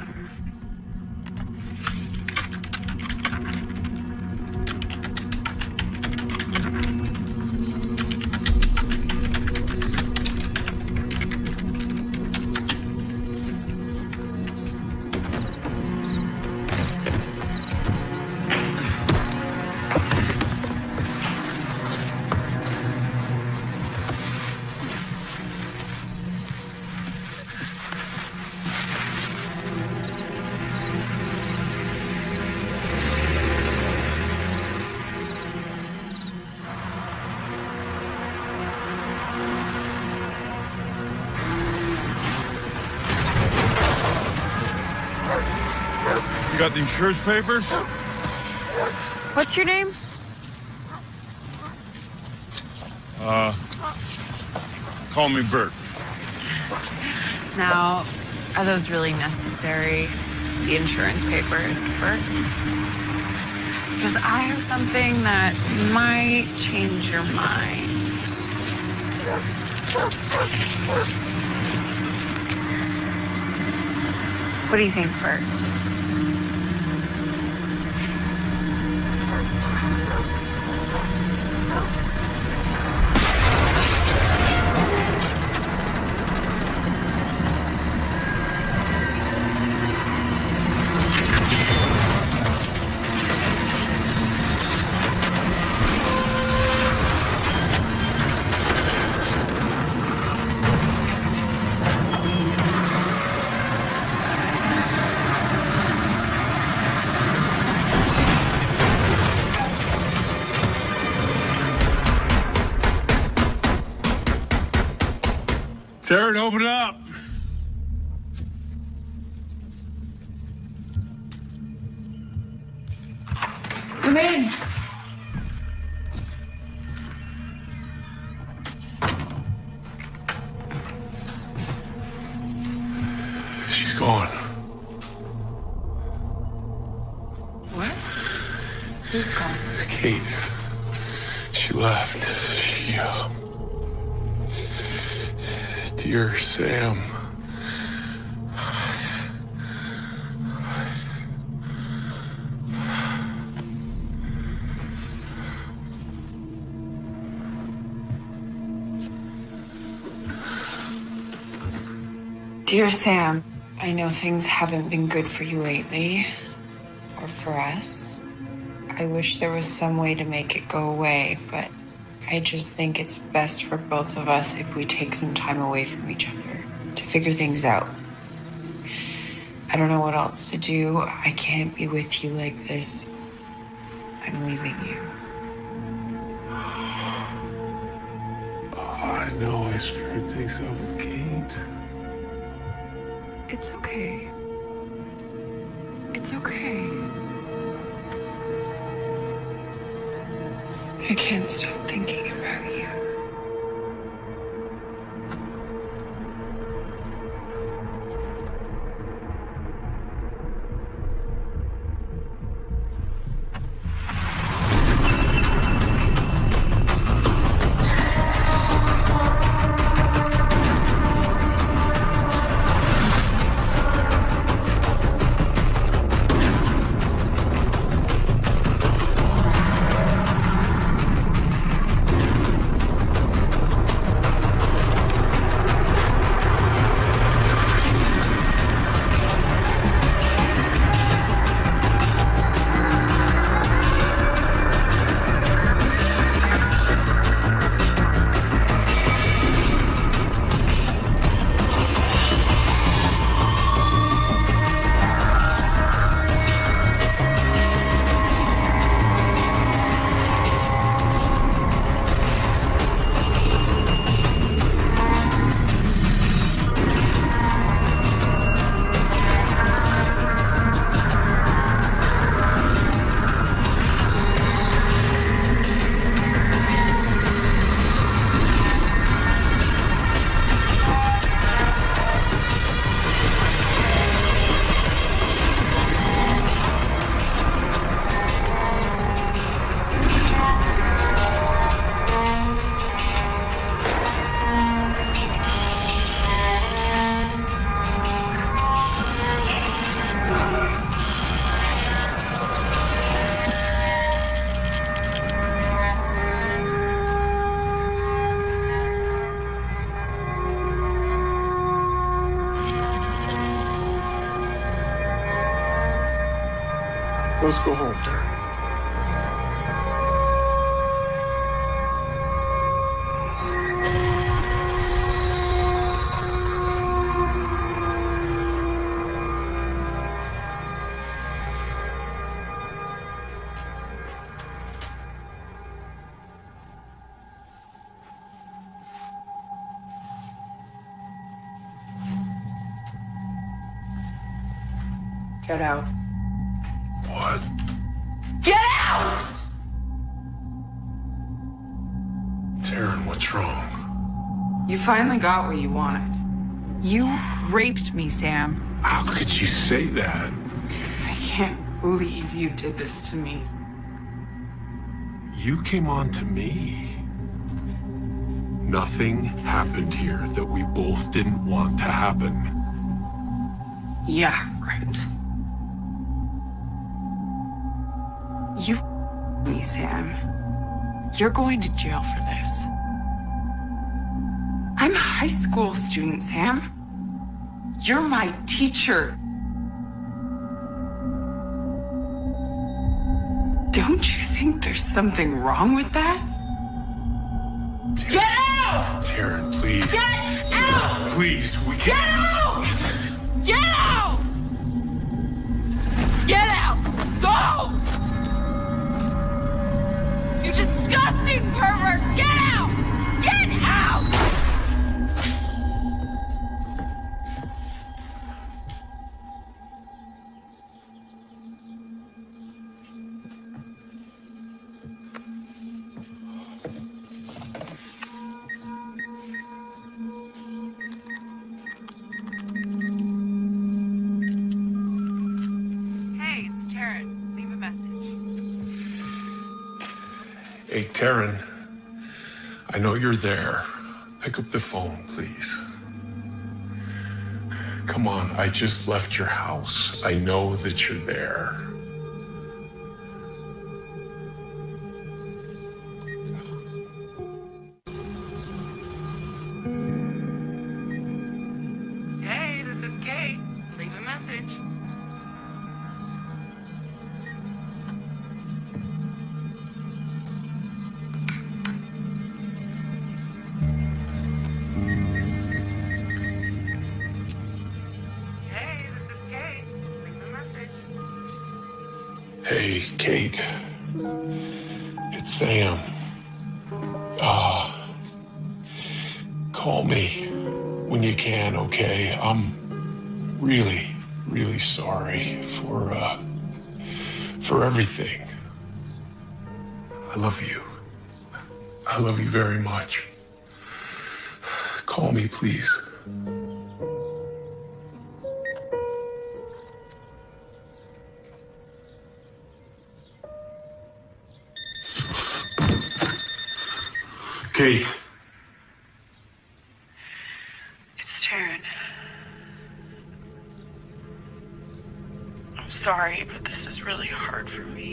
Got the insurance papers? What's your name? Uh, call me Bert. Now, are those really necessary, the insurance papers, Bert? Because I have something that might change your mind. What do you think, Bert? Taryn, open up. Come in. She's gone. What? Who's gone? Kate. She left. She, uh... Dear Sam, Dear Sam, I know things haven't been good for you lately, or for us. I wish there was some way to make it go away, but I just think it's best for both of us if we take some time away from each other to figure things out. I don't know what else to do. I can't be with you like this. I'm leaving you. Oh, I know I screwed things up with Kate. It's okay. It's okay. I can't stop thinking about you. Let's go home, Taryn. Get out. What? Get out! Taryn, what's wrong? You finally got what you wanted. You raped me, Sam. How could you say that? I can't believe you did this to me. You came on to me. Nothing happened here that we both didn't want to happen. Yeah, right. You f***ed me, Sam. You're going to jail for this. I'm a high school student, Sam. You're my teacher. Don't you think there's something wrong with that? Taryn, get out! Taryn, please. Get out! Please, we can't. Get out! Get out! Get out! Go! You disgusting pervert! Get out! Get out! Hey, it's Taryn. Leave a message. Hey, Taryn, I know you're there. Pick up the phone, please. Come on, I just left your house. I know that you're there. Hey, this is Kate. Leave a message. Hey, Kate. It's Sam. Uh, call me when you can, okay? I'm really, really sorry for, uh, for everything. I love you. I love you very much. Call me, please. Kate. It's Taryn. I'm sorry, but this is really hard for me.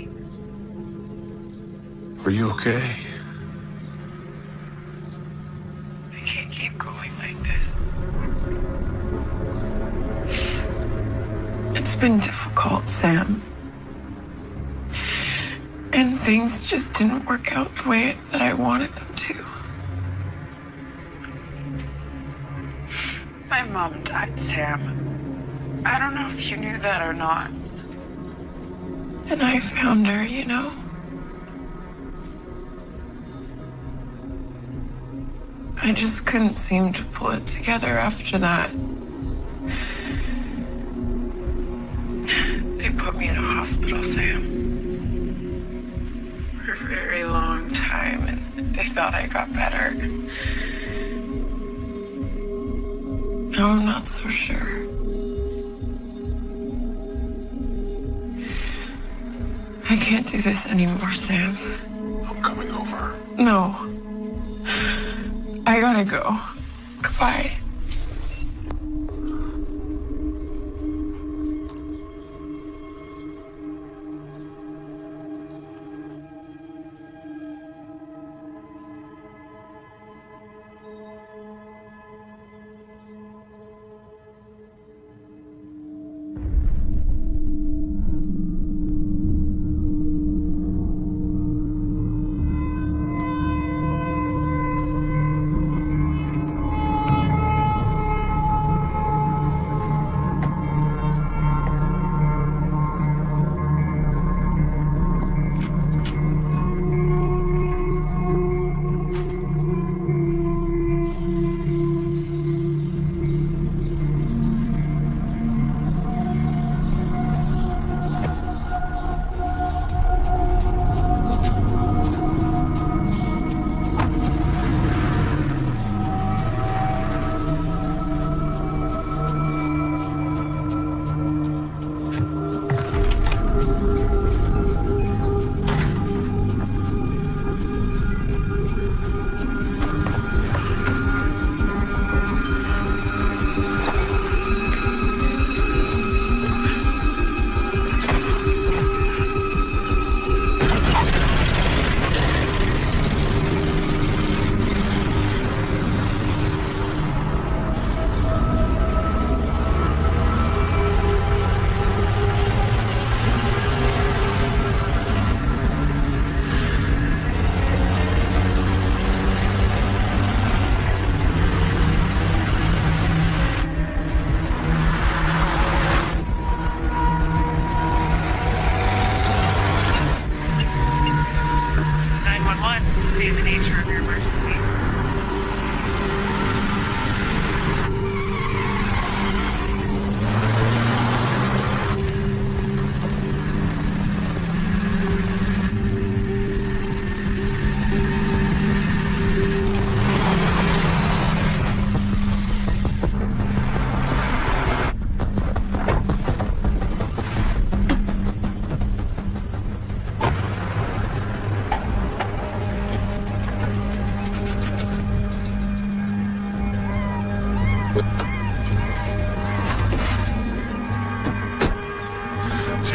Are you okay? I can't keep going like this. It's been difficult, Sam. And things just didn't work out the way that I wanted them to. My mom died, Sam. I don't know if you knew that or not. And I found her, you know? I just couldn't seem to pull it together after that. They put me in a hospital, Sam. For a very long time, and they thought I got better. No, I'm not so sure. I can't do this anymore, Sam. I'm coming over. No. I gotta go. Goodbye.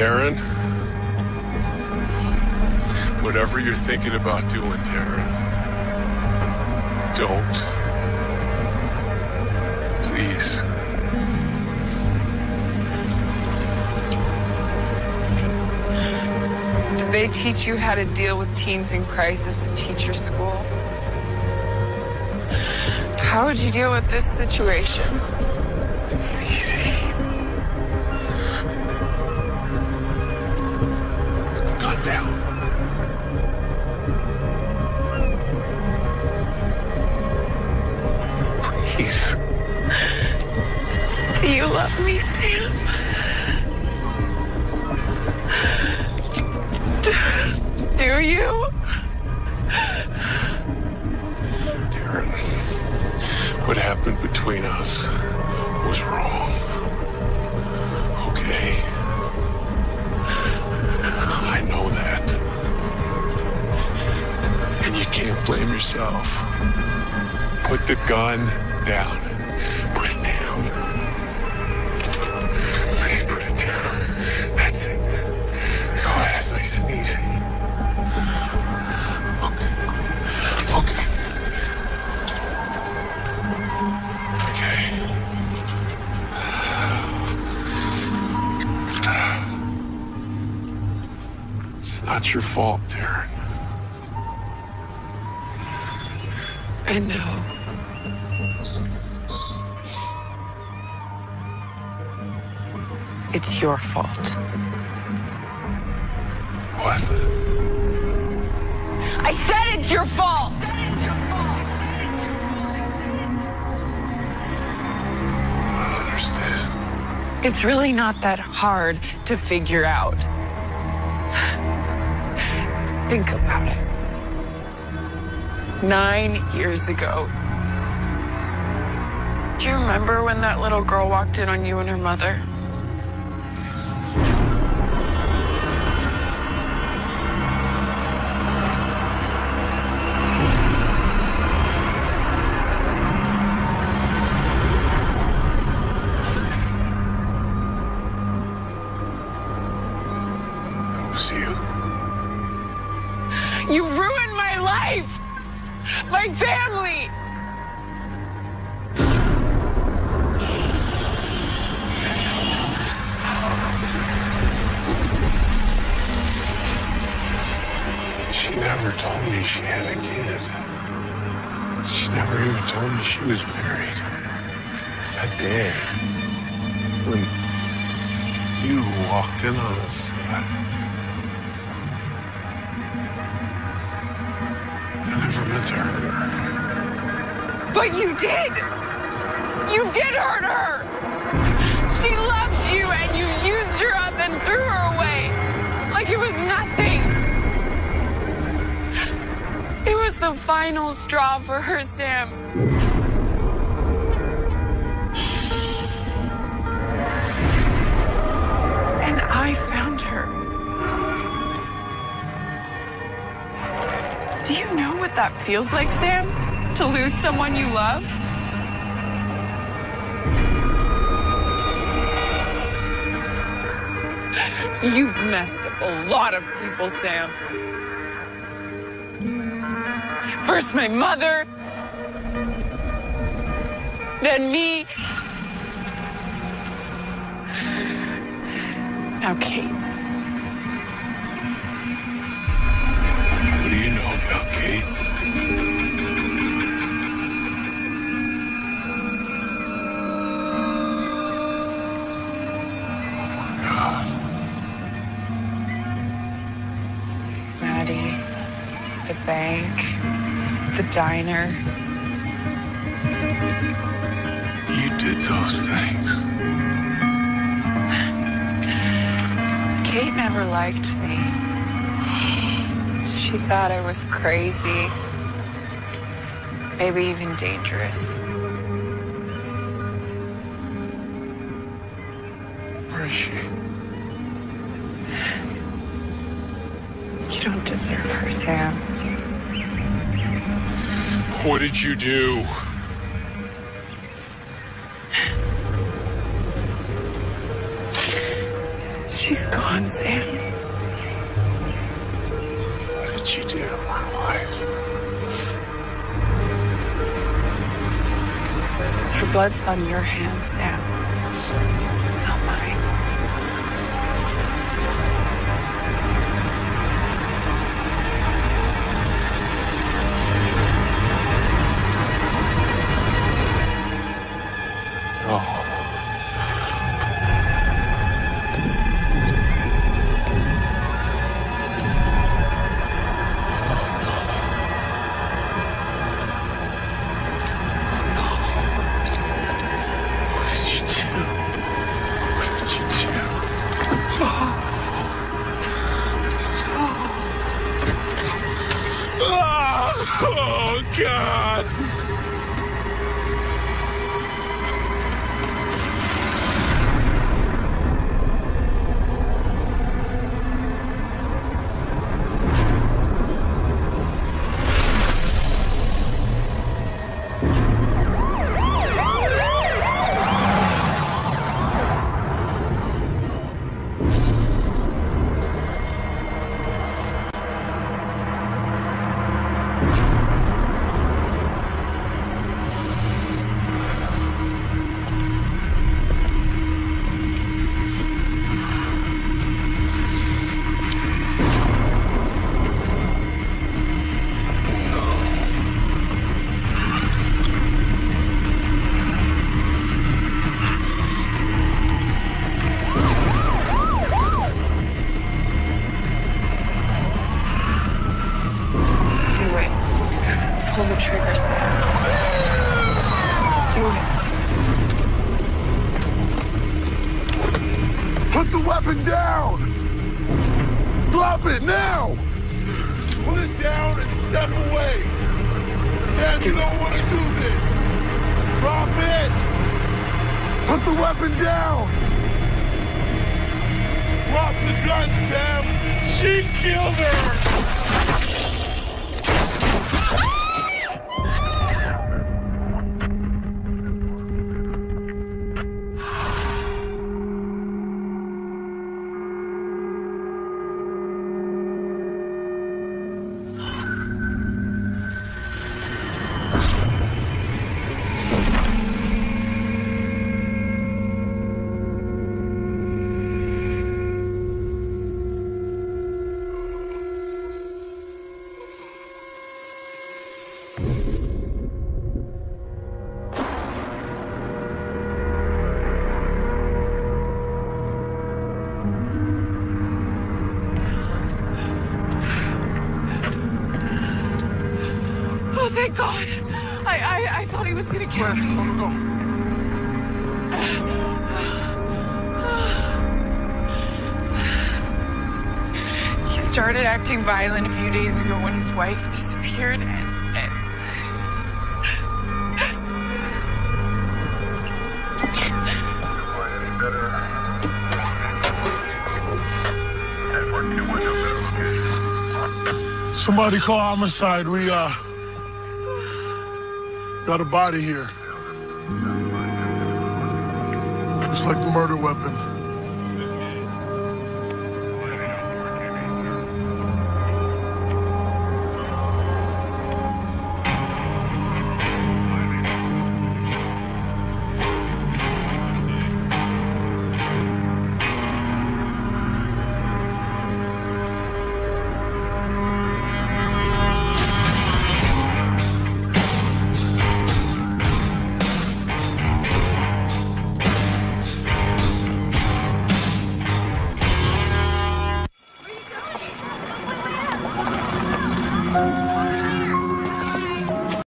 Taryn? Whatever you're thinking about doing, Taryn, don't. Please. Did they teach you how to deal with teens in crisis at teacher school? How would you deal with this situation? Easy. Cut now. Please. Do you love me, Sam? Do you? Taryn, what happened between us was wrong. Okay? I know that. And you can't blame yourself. Put the gun down. Put it down. Please put it down. That's it. Go ahead, nice and easy. It's your fault, Taryn. I know. It's your fault. What? I said it's your fault! I don't understand. It's really not that hard to figure out. Think about it. Nine years ago. Do you remember when that little girl walked in on you and her mother? Straw for her, Sam. And I found her. Do you know what that feels like, Sam? To lose someone you love? You've messed up a lot of people, Sam. First my mother, then me, now Kate. What do you know about Kate? Oh my God. Maddie, the bank. The diner. You did those things. Kate never liked me. She thought I was crazy, maybe even dangerous. Where is she? You don't deserve her, Sam. What did you do? She She's gone, Sam. What did she do to my wife? Her blood's on your hands, Sam. Not mine. Oh. Acting violent a few days ago when his wife disappeared and, and... Somebody call homicide. We uh got a body here. It's like the murder weapon.